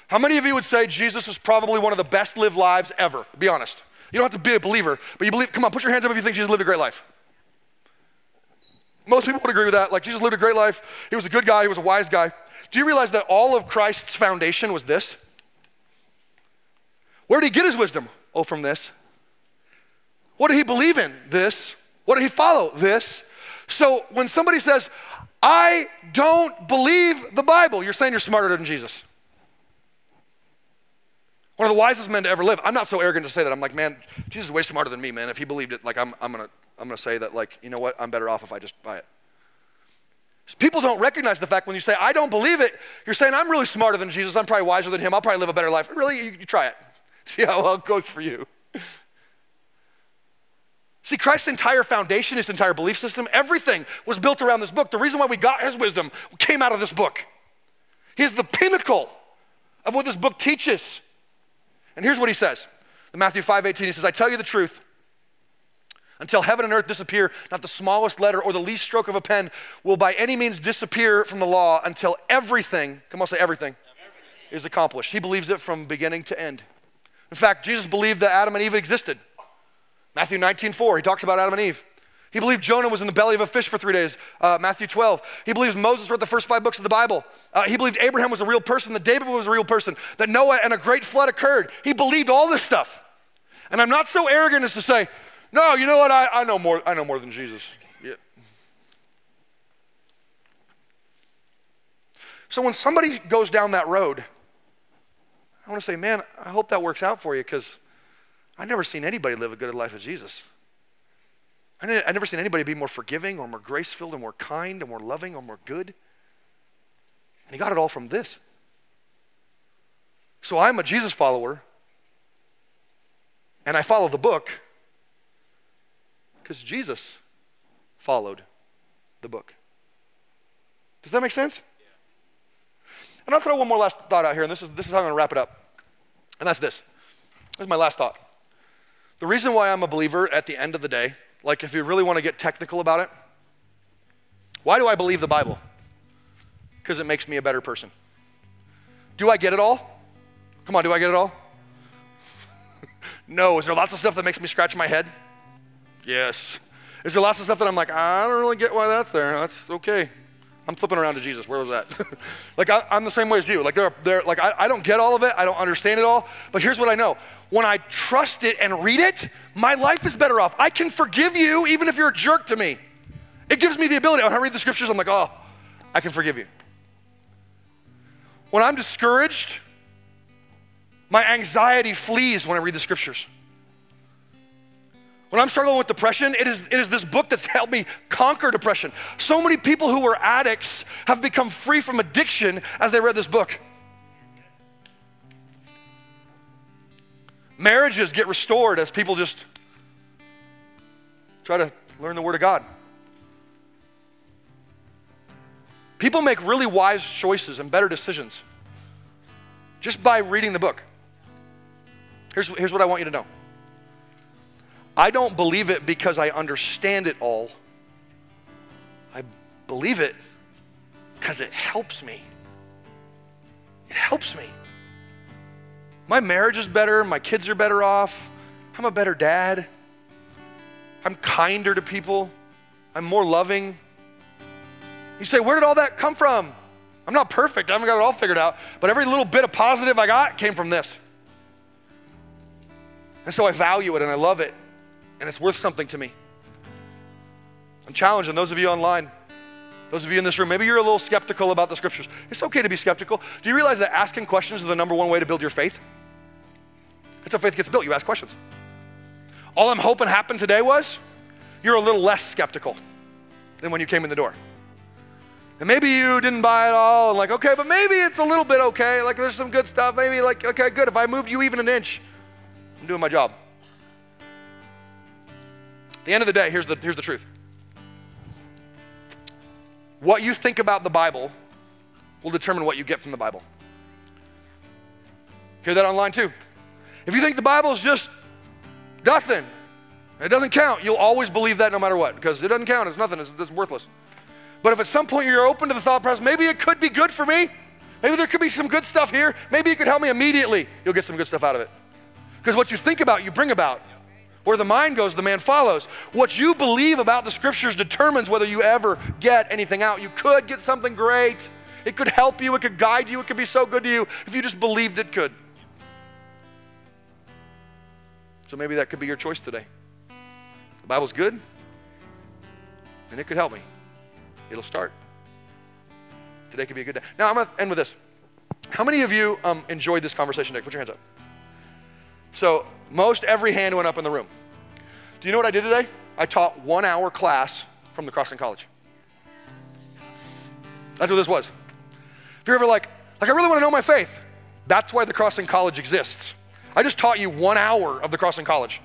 How many of you would say Jesus was probably one of the best lived lives ever? Be honest. You don't have to be a believer, but you believe, come on, put your hands up if you think Jesus lived a great life. Most people would agree with that. Like, Jesus lived a great life. He was a good guy. He was a wise guy. Do you realize that all of Christ's foundation was this? Where did he get his wisdom? Oh, from this. What did he believe in? This. What did he follow? This. So when somebody says, I don't believe the Bible, you're saying you're smarter than Jesus. One of the wisest men to ever live. I'm not so arrogant to say that. I'm like, man, Jesus is way smarter than me, man. If he believed it, like, I'm, I'm gonna, I'm gonna say that, like, you know what? I'm better off if I just buy it. People don't recognize the fact when you say, I don't believe it, you're saying, I'm really smarter than Jesus. I'm probably wiser than him. I'll probably live a better life. Really? You, you try it. See how well it goes for you. See, Christ's entire foundation, his entire belief system, everything was built around this book. The reason why we got his wisdom came out of this book. He is the pinnacle of what this book teaches. And here's what he says. In Matthew five eighteen, he says, I tell you the truth, until heaven and earth disappear, not the smallest letter or the least stroke of a pen will by any means disappear from the law until everything, come on, say everything, everything, is accomplished. He believes it from beginning to end. In fact, Jesus believed that Adam and Eve existed. Matthew nineteen four, he talks about Adam and Eve. He believed Jonah was in the belly of a fish for three days, uh, Matthew twelve. He believes Moses wrote the first five books of the Bible. Uh, he believed Abraham was a real person, that David was a real person, that Noah and a great flood occurred. He believed all this stuff. And I'm not so arrogant as to say, no, you know what, I, I, know, more, I know more than Jesus. Yeah. So when somebody goes down that road, I wanna say, man, I hope that works out for you, because I've never seen anybody live a good life as Jesus. I've never seen anybody be more forgiving or more grace-filled or more kind or more loving or more good. And he got it all from this. So I'm a Jesus follower, and I follow the book because Jesus followed the book. Does that make sense? Yeah. And I'll throw one more last thought out here, and this is, this is how I'm gonna wrap it up. And that's this. This is my last thought. The reason why I'm a believer at the end of the day, like, if you really want to get technical about it, why do I believe the Bible? Because it makes me a better person. Do I get it all? Come on, do I get it all? No. Is there lots of stuff that makes me scratch my head? Yes. Is there lots of stuff that I'm like, I don't really get why that's there. That's okay. I'm flipping around to Jesus. Where was that? Like, I, I'm the same way as you. Like, they're, they're, like I, I don't get all of it. I don't understand it all. But here's what I know. When I trust it and read it, my life is better off. I can forgive you even if you're a jerk to me. It gives me the ability. When I read the scriptures, I'm like, oh, I can forgive you. When I'm discouraged, my anxiety flees when I read the scriptures. When I'm struggling with depression, it is, it is this book that's helped me conquer depression. So many people who were addicts have become free from addiction as they read this book. Marriages get restored as people just try to learn the Word of God. People make really wise choices and better decisions just by reading the book. Here's, here's what I want you to know. I don't believe it because I understand it all. I believe it because it helps me. It helps me. My marriage is better. My kids are better off. I'm a better dad. I'm kinder to people. I'm more loving. You say, where did all that come from? I'm not perfect. I haven't got it all figured out. But every little bit of positive I got came from this. And so I value it and I love it. And it's worth something to me. I'm challenging those of you online, those of you in this room, maybe you're a little skeptical about the scriptures. It's okay to be skeptical. Do you realize that asking questions is the number one way to build your faith? That's how faith gets built. You ask questions. All I'm hoping happened today was you're a little less skeptical than when you came in the door. And maybe you didn't buy it all and like, okay, but maybe it's a little bit okay. Like there's some good stuff. Maybe like, okay, good. If I moved you even an inch, I'm doing my job. At the end of the day, here's the, here's the truth. What you think about the Bible will determine what you get from the Bible. Hear that online too. If you think the Bible is just nothing, it doesn't count, you'll always believe that no matter what, because it doesn't count, it's nothing, it's, it's worthless. But if at some point you're open to the thought process, maybe it could be good for me, maybe there could be some good stuff here, maybe it could help me immediately, you'll get some good stuff out of it. Because what you think about, you bring about. Where the mind goes, the man follows. What you believe about the scriptures determines whether you ever get anything out. You could get something great. It could help you. It could guide you. It could be so good to you if you just believed it could. So maybe that could be your choice today. The Bible's good, and it could help me. It'll start. Today could be a good day. Now, I'm going to end with this. How many of you um, enjoyed this conversation today? Put your hands up. So most every hand went up in the room. Do you know what I did today? I taught one hour class from the Crossing College. That's what this was. If you're ever like, like I really want to know my faith, that's why the Crossing College exists. I just taught you one hour of the Crossing College.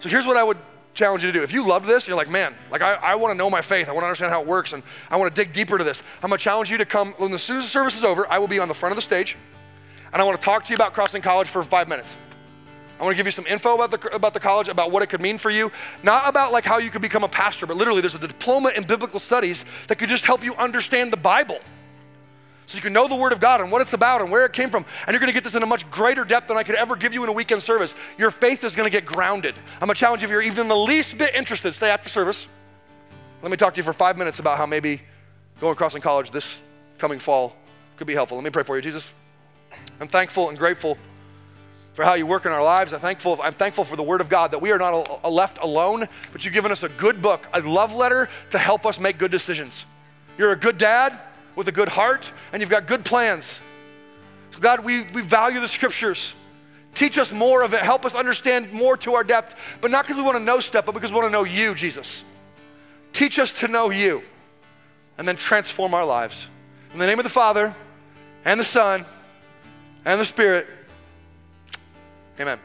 So here's what I would challenge you to do. If you love this, you're like, man, like I, I want to know my faith. I want to understand how it works and I want to dig deeper to this. I'm going to challenge you to come, when the service is over, I will be on the front of the stage and I want to talk to you about Crossing College for five minutes. I want to give you some info about the, about the college, about what it could mean for you. Not about like how you could become a pastor, but literally there's a diploma in biblical studies that could just help you understand the Bible. So you can know the Word of God and what it's about and where it came from. And you're going to get this in a much greater depth than I could ever give you in a weekend service. Your faith is going to get grounded. I'm going to challenge you if you're even the least bit interested, stay after service. Let me talk to you for five minutes about how maybe going Crossing College this coming fall could be helpful. Let me pray for you. Jesus, I'm thankful and grateful for how you work in our lives. I'm thankful, I'm thankful for the Word of God, that we are not a, a left alone, but you've given us a good book, a love letter to help us make good decisions. You're a good dad with a good heart, and you've got good plans. So God, we, we value the scriptures. Teach us more of it. Help us understand more to our depth, but not because we want to know stuff, but because we want to know you, Jesus. Teach us to know you, and then transform our lives. In the name of the Father, and the Son, and the Spirit, amen.